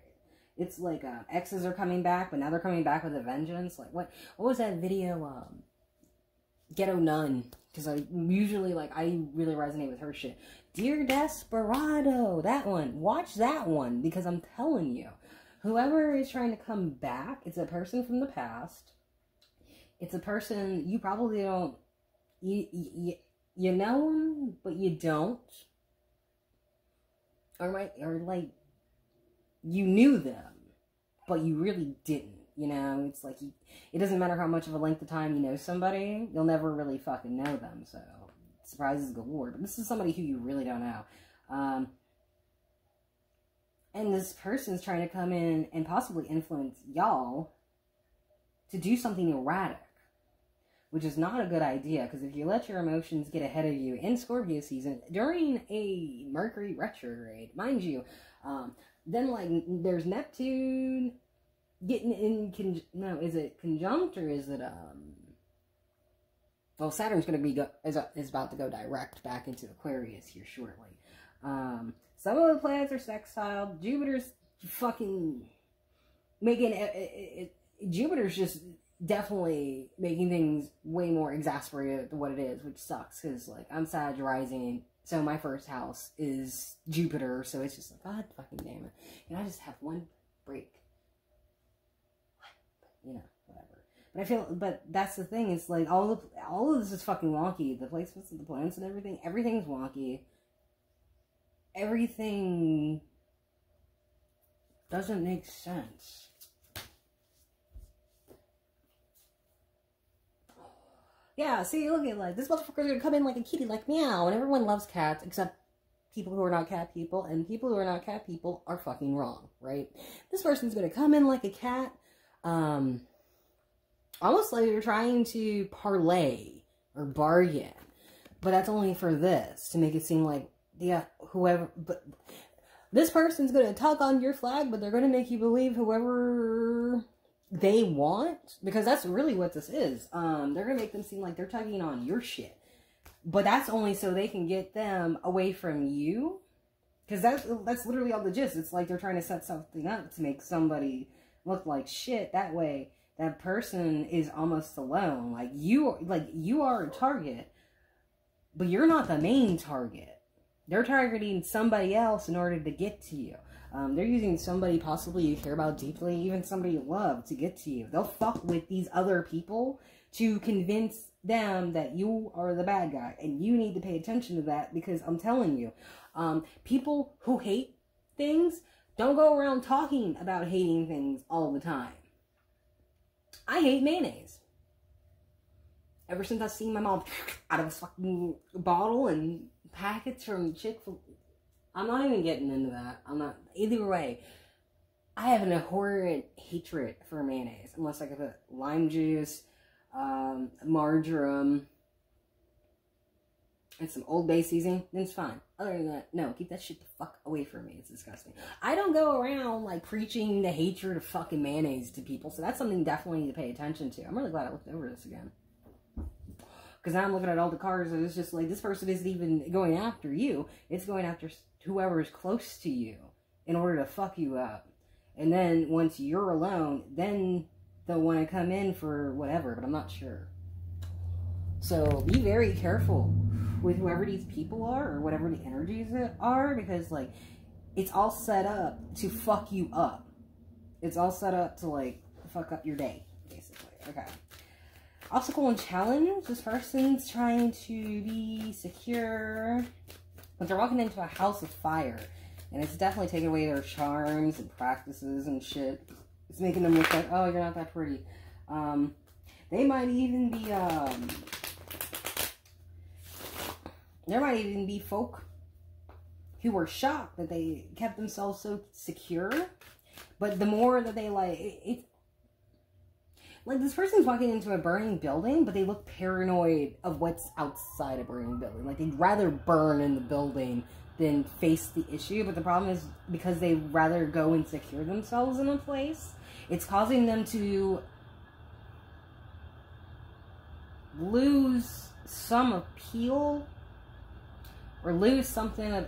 It's like exes are coming back, but now they're coming back with a vengeance. Like what was that video? Ghetto Nun, because I usually I really resonate with her shit. Dear Desperado, that one. Watch that one, because I'm telling you, whoever is trying to come back, it's a person from the past. It's a person you probably don't, you know them, but you don't. Or like, you knew them, but you really didn't. You know, it's like, it doesn't matter how much of a length of time you know somebody, you'll never really fucking know them, so surprises galore. But this is somebody who you really don't know. And this person's trying to come in and possibly influence y'all to do something erratic, which is not a good idea, because if you let your emotions get ahead of you in Scorpio season, during a Mercury retrograde, mind you, then, like, there's Neptune getting in, is it conjunct, or is it, well, Saturn's going to be, is about to go direct back into Aquarius here shortly. Some of the planets are sextile. Jupiter's fucking making, Jupiter's just definitely making things way more exasperated than what it is, which sucks, because, like, I'm Sag rising, so my first house is Jupiter, so it's just like, God fucking damn it. And I just have one break. You know, whatever. But I feel, but that's the thing. It's like all of this is fucking wonky. The placements of the planets and everything, everything's wonky. Everything doesn't make sense. Yeah, see, look at like this motherfucker's gonna come in like a kitty, like meow, and everyone loves cats except people who are not cat people, and people who are not cat people are fucking wrong, right? This person's gonna come in like a cat. Almost like you're trying to parlay or bargain, but that's only for this to make it seem like, yeah, whoever, but this person's going to tug on your flag, but they're going to make you believe whoever they want, because that's really what this is. They're going to make them seem like they're tugging on your shit, but that's only so they can get them away from you, because that's literally all the gist. It's like they're trying to set something up to make somebody look like shit. That way that person is almost alone, like you are a target, but you're not the main target. They're targeting somebody else in order to get to you. They're using somebody possibly you care about deeply, even somebody you love, to get to you. They'll fuck with these other people to convince them that you are the bad guy, and you need to pay attention to that, because I'm telling you, people who hate things don't go around talking about hating things all the time. I hate mayonnaise. Ever since I've seen my mom out of a fucking bottle and packets from Chick-fil-A. I'm not even getting into that. I'm not. Either way, I have an abhorrent hatred for mayonnaise. Unless I could put lime juice, marjoram, and some Old Bay seasoning, then it's fine. Other than that, no, keep that shit the fuck away from me. It's disgusting. I don't go around, like, preaching the hatred of fucking mayonnaise to people, so that's something definitely need to pay attention to. I'm really glad I looked over this again, because now I'm looking at all the cards, and it's just like, this person isn't even going after you. It's going after whoever is close to you in order to fuck you up. And then, once you're alone, then they'll want to come in for whatever, but I'm not sure. So, be very careful with whoever these people are, or whatever the energies are, because, like, it's all set up to fuck you up. It's all set up to, like, fuck up your day, basically. Okay. Obstacle and challenge. This person's trying to be secure, but they're walking into a house of fire, and it's definitely taking away their charms and practices and shit. It's making them look like, oh, you're not that pretty. They might even be, there might even be folk who were shocked that they kept themselves so secure, but the more that they, like, it's like this person's walking into a burning building, but they look paranoid of what's outside a burning building. Like, they'd rather burn in the building than face the issue, but the problem is because they'd rather go and secure themselves in a place, it's causing them to lose some appeal, or lose something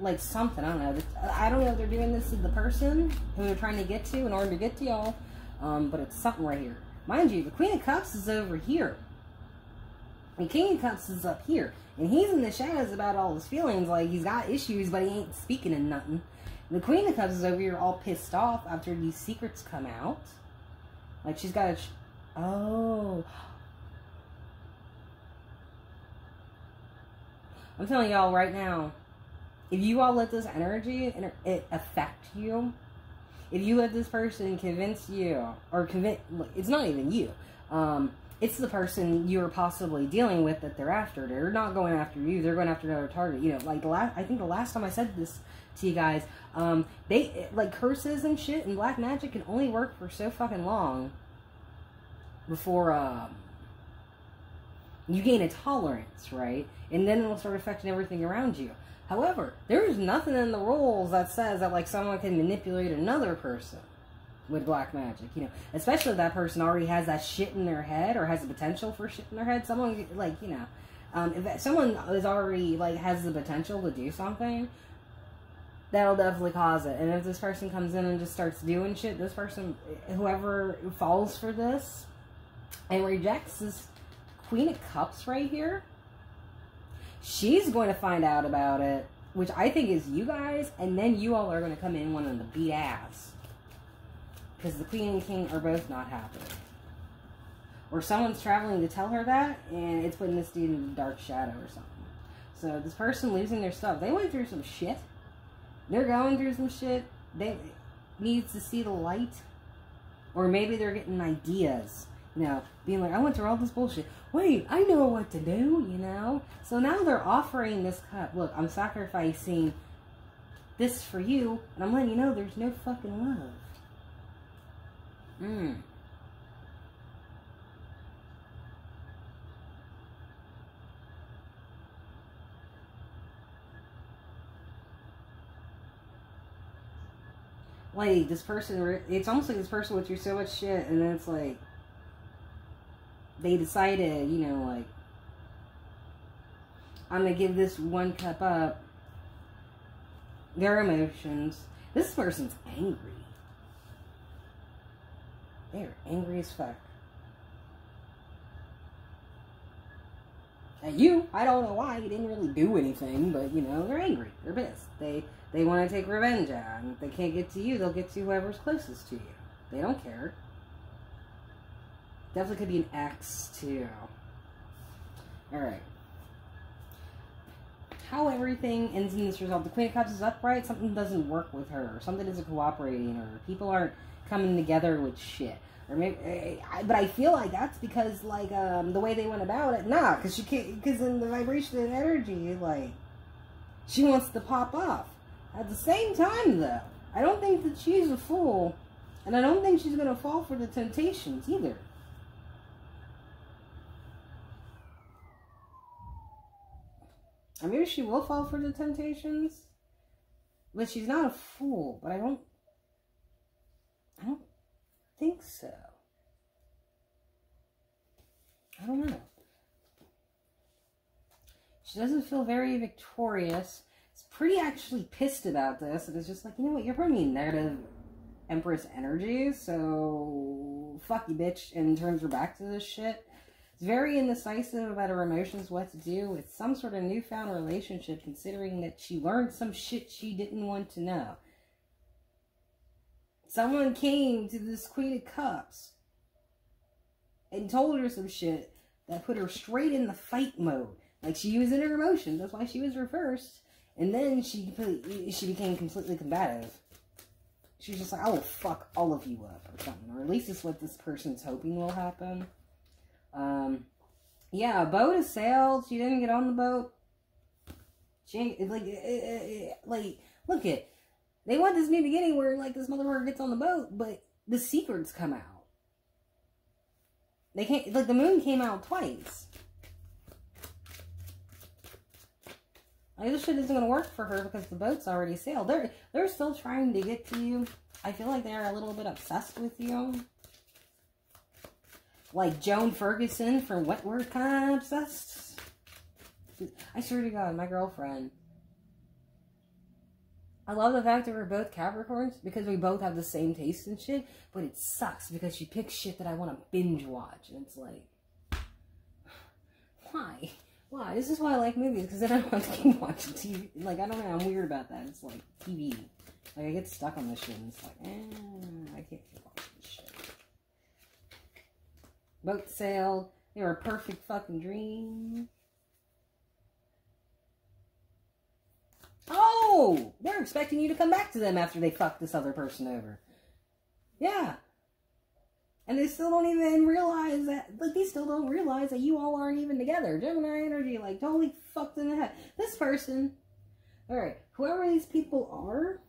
like something, I don't know. I don't know if they're doing this to the person who they're trying to get to in order to get to y'all, but it's something right here. Mind you, the Queen of Cups is over here. The King of Cups is up here. And he's in the shadows about all his feelings. Like, he's got issues, but he ain't speaking in nothing. The Queen of Cups is over here all pissed off after these secrets come out. Like, she's got a... Oh. I'm telling y'all right now, if you all let this energy it affect you, if you let this person convince you, or convince, it's not even you, it's the person you're possibly dealing with that they're after. They're not going after you, they're going after another target. You know, like, I think the last time I said this to you guys, like, curses and shit and black magic can only work for so fucking long before, you gain a tolerance, right? And then it'll start affecting everything around you. However, there is nothing in the rules that says that, like, someone can manipulate another person with black magic, you know, especially if that person already has that shit in their head or has the potential for shit in their head. Someone, like, you know, if someone is already, like, has the potential to do something, that'll definitely cause it. And if this person comes in and just starts doing shit, this person, whoever falls for this and rejects this Queen of Cups right here, she's going to find out about it, which I think is you guys, and then you all are going to come in wanting to beat ass. Because the Queen and King are both not happy. Or someone's traveling to tell her that, and it's putting this dude in the dark shadow or something. So this person losing their stuff, they went through some shit. They're going through some shit. They need to see the light. Or maybe they're getting ideas. You know, being like, I went through all this bullshit. Wait, I know what to do, you know? So now they're offering this cup. Look, I'm sacrificing this for you, and I'm letting you know there's no fucking love. Like, this person, it's almost like this person went through so much shit, and then it's like, they decided, you know, like, I'm going to give this one cup up. Their emotions. This person's angry. They're angry as fuck. At you. I don't know why. You didn't really do anything, but, you know, they're angry. They're pissed. They want to take revenge on. If they can't get to you, they'll get to whoever's closest to you. They don't care. Definitely could be an ex, too. Alright. How everything ends in this result. The Queen of Cups is upright. Something doesn't work with her. Or something isn't cooperating. Or people aren't coming together with shit. Or maybe, but I feel like that's because, like, the way they went about it. Nah, because she can't, because in the vibration and energy, like, she wants to pop off. At the same time, though, I don't think that she's a fool. And I don't think she's going to fall for the temptations, either. I mean, she will fall for the temptations, but she's not a fool, but I don't think so. I don't know. She doesn't feel very victorious. It's pretty actually pissed about this, and it's just like, you know what, you're probably negative Empress energy, so fuck you, bitch, and turns her back to this shit. Very indecisive about her emotions, what to do with some sort of newfound relationship, considering that she learned some shit she didn't want to know. Someone came to this Queen of Cups and told her some shit that put her straight in the fight mode. Like, she was in her emotions, that's why she was reversed, and then she became completely combative. She was just like, I will fuck all of you up, or something, or at least it's what this person's hoping will happen. Yeah, a boat has sailed. She didn't get on the boat. She, like, look it. They want this new beginning where, like, this motherfucker gets on the boat, but the secrets come out. They can't, like, the moon came out twice. Like, this shit isn't gonna work for her because the boat's already sailed. They're still trying to get to you. I feel like they're a little bit obsessed with you. Like Joan Ferguson from Wentworth, kind of obsessed. I swear to God, my girlfriend, I love the fact that we're both Capricorns because we both have the same taste in shit, but it sucks because she picks shit that I want to binge watch, and it's like, why? Why? This is why I like movies, because then I don't have to keep watching TV. Like, I don't know, I'm weird about that. It's like, TV. Like, I get stuck on this shit, and it's like, I can't keep watching this shit. Boat sailed. They were a perfect fucking dream. Oh! They're expecting you to come back to them after they fuck this other person over. Yeah. And they still don't even realize that, like, they still don't realize that you all aren't even together. Gemini energy, like, totally fucked in the head. This person, alright, whoever these people are,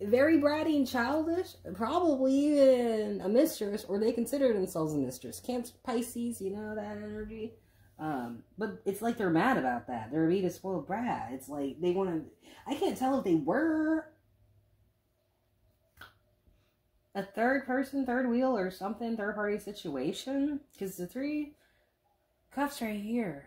very bratty and childish, probably even a mistress, or they consider themselves a mistress. Cancer, Pisces, you know, that energy. But it's like they're mad about that. They're being a spoiled brat. It's like, they want to, I can't tell if they were a third person, third wheel or something, third party situation. Because the three cuffs right here.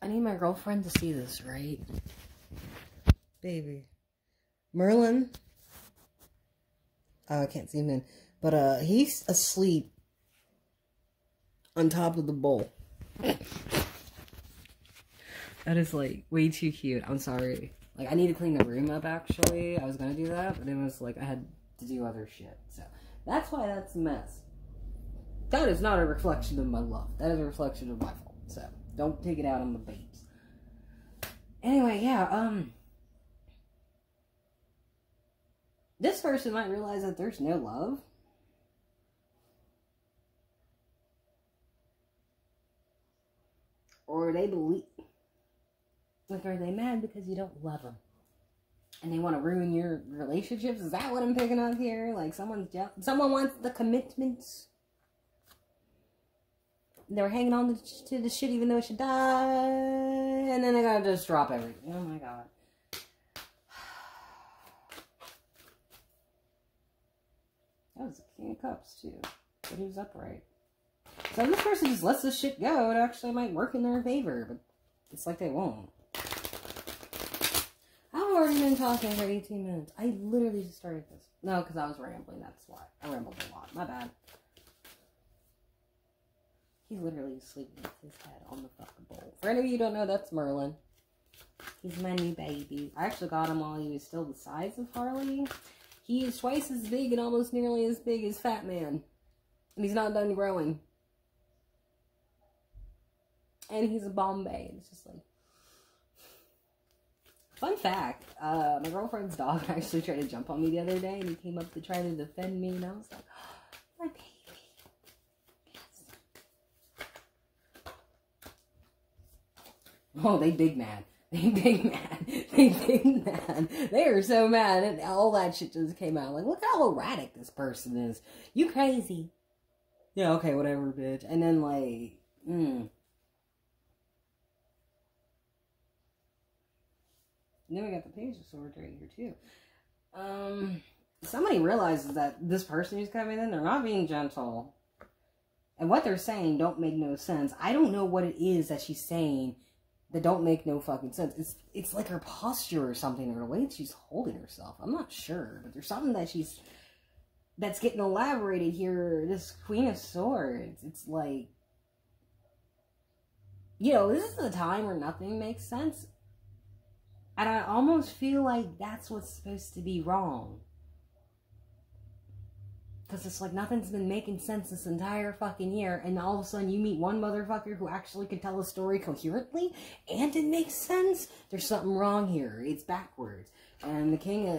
I need my girlfriend to see this, right? Baby. Merlin. Oh, I can't see him in. But he's asleep on top of the bowl. That is, like, way too cute. I'm sorry. Like, I need to clean the room up, actually. I was gonna do that, but it was, like, I had to do other shit. So, that's why that's a mess. That is not a reflection of my love. That is a reflection of my fault. So, don't take it out on the babes. Anyway, yeah, this person might realize that there's no love. Or they believe, like, are they mad because you don't love them? And they want to ruin your relationships? Is that what I'm picking up here? Like, someone's jealous. Someone wants the commitments. They're hanging on to the shit even though it should die. And then they gotta just drop everything. Oh my god. That was a King of Cups, too. But he was upright. So this person just lets this shit go, it actually might work in their favor, but it's like they won't. I've already been talking for 18 minutes. I literally just started this. No, because I was rambling, that's why. I rambled a lot, my bad. He's literally sleeping with his head on the fucking bowl. For any of you who don't know, that's Merlin. He's my new baby. I actually got him while he was still the size of Harley. He is twice as big and almost nearly as big as Fat Man. And he's not done growing. And he's a Bombay. It's just like... Fun fact, my girlfriend's dog actually tried to jump on me the other day, and he came up to try to defend me, and I was like, oh, my baby. Yes. Oh, they big mad. They big mad. They big mad. They are so mad, and all that shit just came out. Like, look how erratic this person is. You crazy. Yeah, okay, whatever, bitch. And then, like, And then we got the Page of Swords right here, too. Somebody realizes that this person who's coming in, they're not being gentle. And what they're saying don't make no sense. I don't know what it is that she's saying that don't make no fucking sense. It's like her posture or something, or the way that she's holding herself. I'm not sure, but there's something that she's... that's getting elaborated here. This Queen of Swords. It's like... you know, this is the time where nothing makes sense. And I almost feel like that's what's supposed to be wrong. Because it's like nothing's been making sense this entire fucking year. And all of a sudden you meet one motherfucker who actually can tell a story coherently. And it makes sense. There's something wrong here. It's backwards. And the King of...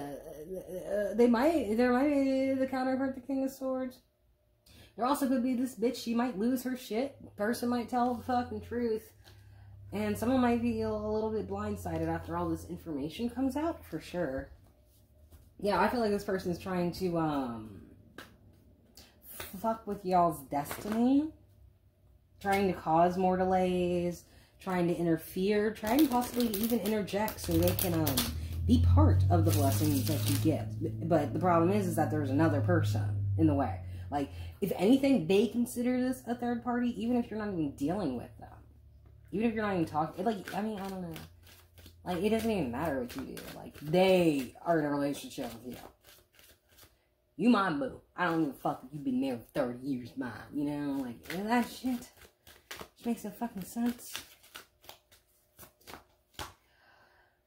there might be the counterpart, the King of Swords. There also could be this bitch. She might lose her shit. The person might tell the fucking truth. And someone might be a little bit blindsided after all this information comes out, for sure. Yeah, I feel like this person is trying to, fuck with y'all's destiny. Trying to cause more delays. Trying to interfere. Trying to possibly even interject so they can, be part of the blessings that you get. But the problem is that there's another person in the way. Like, if anything, they consider this a third party, even if you're not even dealing with them. Even if you're not even talking, like, I mean, I don't know. Like, it doesn't even matter what you do. Like, they are in a relationship with you. You my boo. I don't give a fuck if you've been married for 30 years, mine. You know, like, and that shit just makes no fucking sense.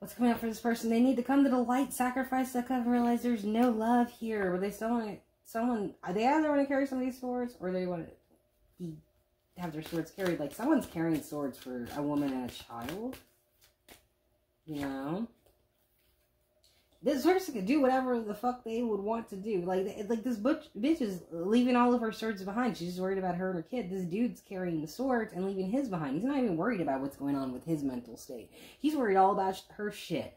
What's coming up for this person? They need to come to the light, sacrifice the cup, and realize there's no love here. But they still want to, someone, they either want to carry some of these swords, or they want to have their swords carried. Like, someone's carrying swords for a woman and a child. You know? This person could do whatever the fuck they would want to do. Like this bitch is leaving all of her swords behind. She's just worried about her and her kid. This dude's carrying the swords and leaving his behind. He's not even worried about what's going on with his mental state. He's worried all about her shit.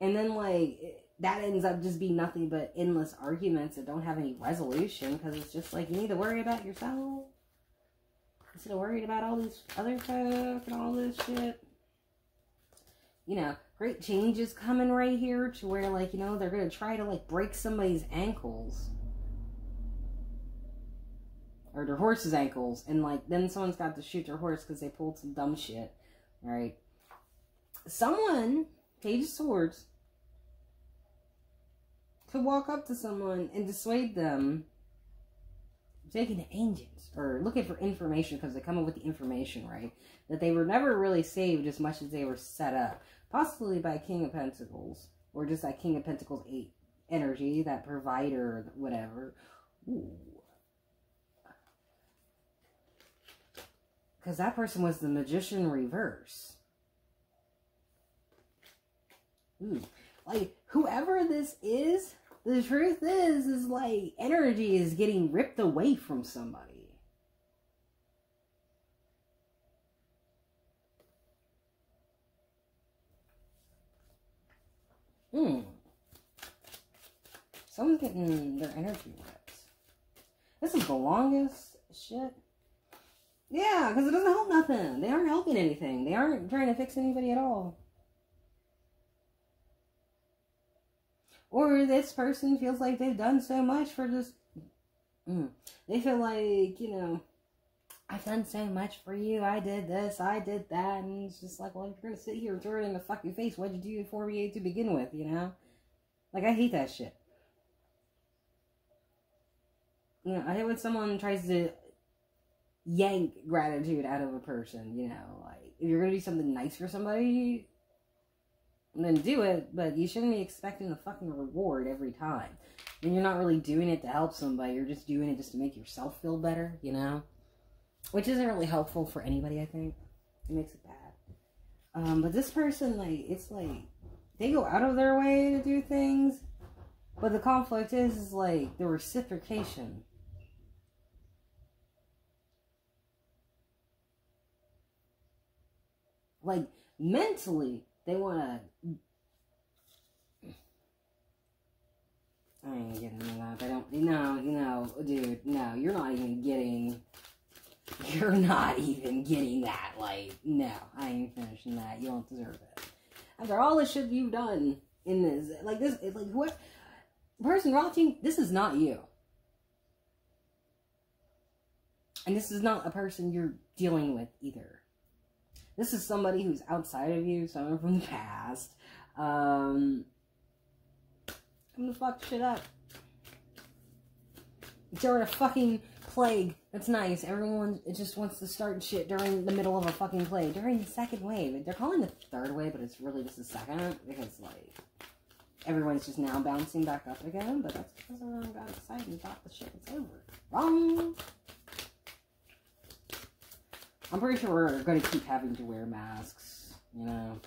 And then, like, that ends up just being nothing but endless arguments that don't have any resolution. Because it's just like, you need to worry about yourself. Instead of worried about all these other folk and all this shit. You know, great change is coming right here to where, like, you know, they're going to try to, like, break somebody's ankles. Or their horse's ankles. And, like, then someone's got to shoot their horse because they pulled some dumb shit. Alright. Someone, Page of Swords, could walk up to someone and dissuade them from taking the engines. Or looking for information because they come up with the information, right? That they were never really saved as much as they were set up. Possibly by King of Pentacles, or just that King of Pentacles 8 energy, that provider, whatever. Ooh. Because that person was the Magician reverse. Ooh. Like, whoever this is, the truth is like, energy is getting ripped away from somebody. Someone's getting their energy ripped. This is the longest shit. Yeah, because it doesn't help nothing. They aren't helping anything. They aren't trying to fix anybody at all. Or this person feels like they've done so much for just... They feel like, you know, I've done so much for you. I did this. I did that. And it's just like, well, if you're going to sit here and throw it in the fucking face, what'd you do before we ate to begin with, you know? Like, I hate that shit. You know, I hate when someone tries to yank gratitude out of a person, you know, like, if you're gonna do something nice for somebody, then do it, but you shouldn't be expecting the fucking reward every time. Then you're not really doing it to help somebody, you're just doing it just to make yourself feel better, you know? Which isn't really helpful for anybody, I think. It makes it bad. But this person, like, it's like, they go out of their way to do things, but the conflict is like, the reciprocation. Like, mentally, they want to... I ain't getting that. They don't... You know, dude, no, you're not even getting that. Like, no, I ain't finishing that. You don't deserve it. After all the shit you've done in this... Like, this... It's like, what... Person watching, this is not you. And this is not a person you're dealing with, either. This is somebody who's outside of you, someone from the past. Come to fuck shit up. During a fucking plague. That's nice. Everyone just wants to start shit during the middle of a fucking plague. During the second wave. They're calling the third wave, but it's really just the second. Because, like... Everyone's just now bouncing back up again, but that's because everyone got excited and thought the shit was over. Wrong! I'm pretty sure we're going to keep having to wear masks, you know.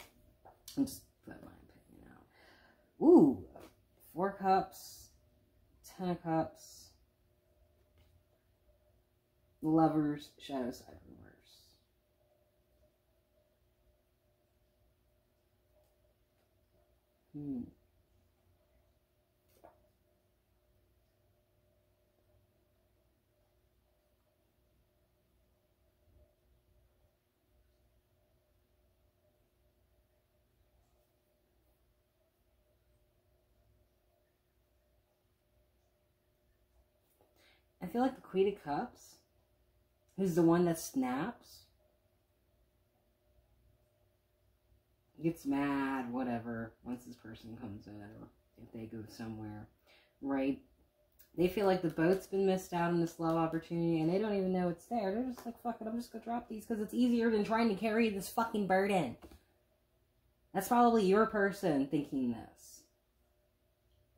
I'm just putting my opinion out. Ooh! 4 cups. 10 of cups. Lovers, shadow side reverse. I feel like the Queen of Cups, who's the one that snaps, gets mad, whatever, once this person comes in, or if they go somewhere, right? They feel like the boat's been missed out on this love opportunity, and they don't even know it's there. They're just like, fuck it, I'm just gonna drop these, because it's easier than trying to carry this fucking burden. That's probably your person thinking this.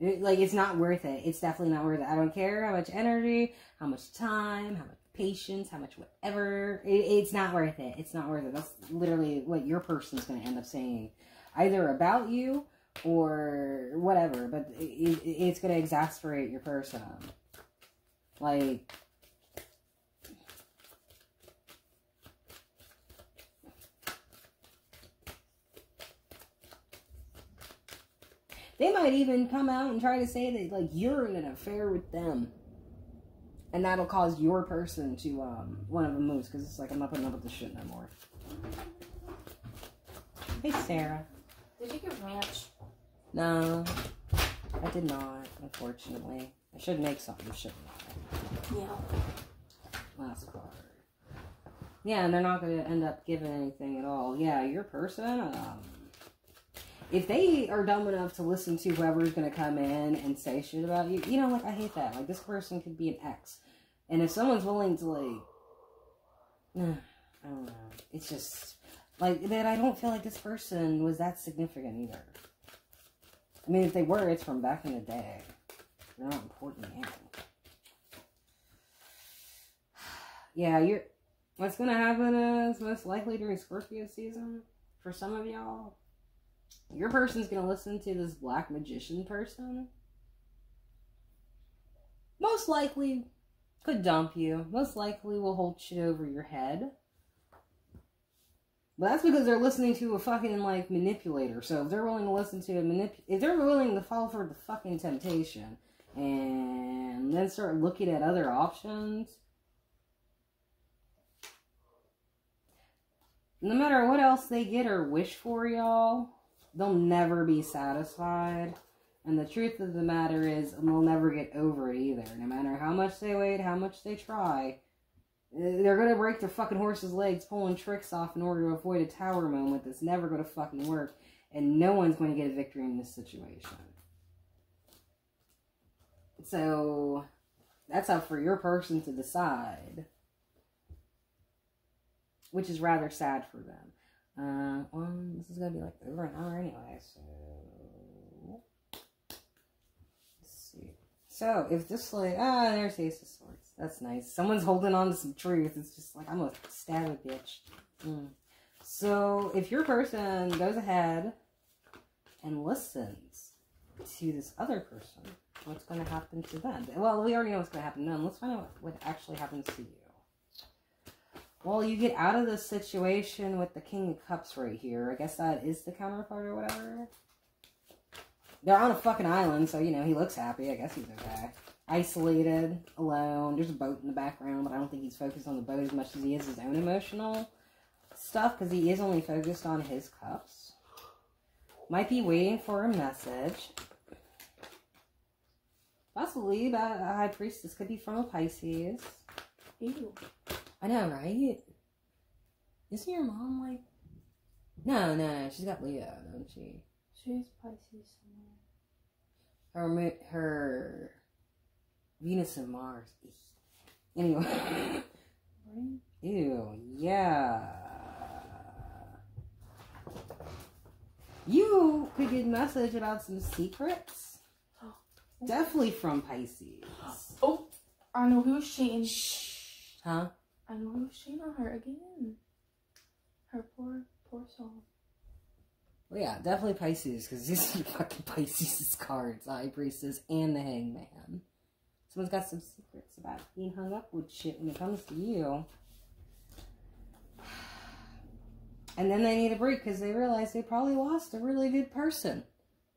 Like, it's not worth it. It's definitely not worth it. I don't care how much energy, how much time, how much patience, how much whatever. It's not worth it. It's not worth it. That's literally what your person's going to end up saying, either about you or whatever. But it's going to exasperate your person. Like, they might even come out and try to say that, like, you're in an affair with them. And that'll cause your person to, one of them moves. Because it's like, I'm not putting up with this shit no more. Hey, Sarah. Did you get ranch? No. I did not, unfortunately. I should make something, shouldn't I? Yeah. Last card. Yeah, and they're not going to end up giving anything at all. Yeah, your person, if they are dumb enough to listen to whoever's going to come in and say shit about you, you know, like, I hate that. Like, this person could be an ex. And if someone's willing to, like, I don't know. It's just, like, that I don't feel like this person was that significant either. I mean, if they were, it's from back in the day. They're not important now. Yeah, you're, what's going to happen is most likely during Scorpio season, for some of y'all, your person's going to listen to this black magician person. Most likely could dump you. Most likely will hold shit over your head. But that's because they're listening to a fucking, like, manipulator. So if they're willing to listen to a if they're willing to fall for the fucking temptation and then start looking at other options, no matter what else they get or wish for, y'all, they'll never be satisfied. And the truth of the matter is, they'll never get over it either. No matter how much they wait, how much they try, they're going to break their fucking horse's legs pulling tricks off in order to avoid a tower moment that's never going to fucking work. And no one's going to get a victory in this situation. So, that's up for your person to decide. Which is rather sad for them. Well, this is going to be like over an hour anyway, so let's see. So, if this, like, there's Ace of Swords. That's nice. Someone's holding on to some truth. It's just like, I'm going to stab a bitch. So, if your person goes ahead and listens to this other person, what's going to happen to them? Well, we already know what's going to happen to them. Let's find out what actually happens to you. Well, you get out of the situation with the King of Cups right here. I guess that is the counterpart or whatever. They're on a fucking island, so, you know, he looks happy. I guess he's okay. Isolated, alone. There's a boat in the background, but I don't think he's focused on the boat as much as he is his own emotional stuff, because he is only focused on his cups. Might be waiting for a message. Possibly about a High Priestess. Could be from a Pisces. Ew. I know, right? Isn't your mom like... No, she's got Leo, don't she? She's Pisces somewhere. Her Venus and Mars. Anyway. Right? Ew, yeah. You could get a message about some secrets. Definitely from Pisces. Oh, I know who changed. Huh? I don't know shame on her again. Her poor soul. Well, yeah, definitely Pisces, because these are fucking Pisces cards. High Priestess and the Hangman. Someone's got some secrets about being hung up with shit when it comes to you. And then they need a break, because they realize they probably lost a really good person.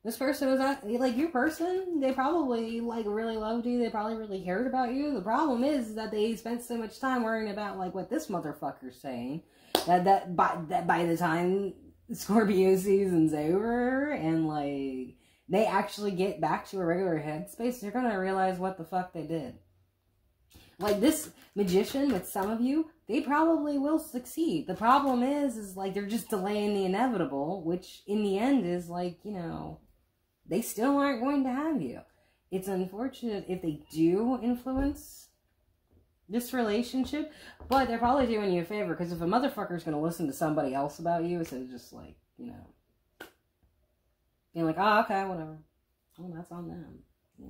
This person was not, like, your person, they probably, like, really loved you, they probably really cared about you. The problem is that they spent so much time worrying about, like, what this motherfucker's saying, that by the time Scorpio season's over, and, like, they actually get back to a regular headspace, they're gonna realize what the fuck they did. Like this magician with some of you, they probably will succeed. The problem is like they're just delaying the inevitable, which in the end is like, you know, they still aren't going to have you. It's unfortunate if they do influence this relationship, but they're probably doing you a favor, because if a motherfucker's going to listen to somebody else about you, so it's just like, you know, being like, oh, okay, whatever. Well, that's on them. Yeah.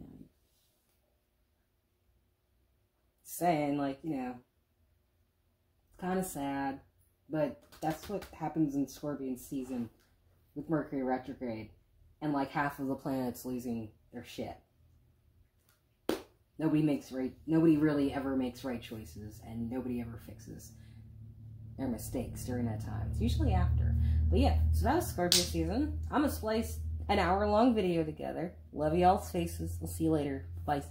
Saying, like, you know, it's kind of sad, but that's what happens in Scorpion season with Mercury retrograde, and like half of the planet's losing their shit. Nobody really ever makes right choices, and nobody ever fixes their mistakes during that time. It's usually after. But yeah, so that was Scorpio season. I'm gonna splice an hour-long video together. Love y'all's faces. We'll see you later. Bye.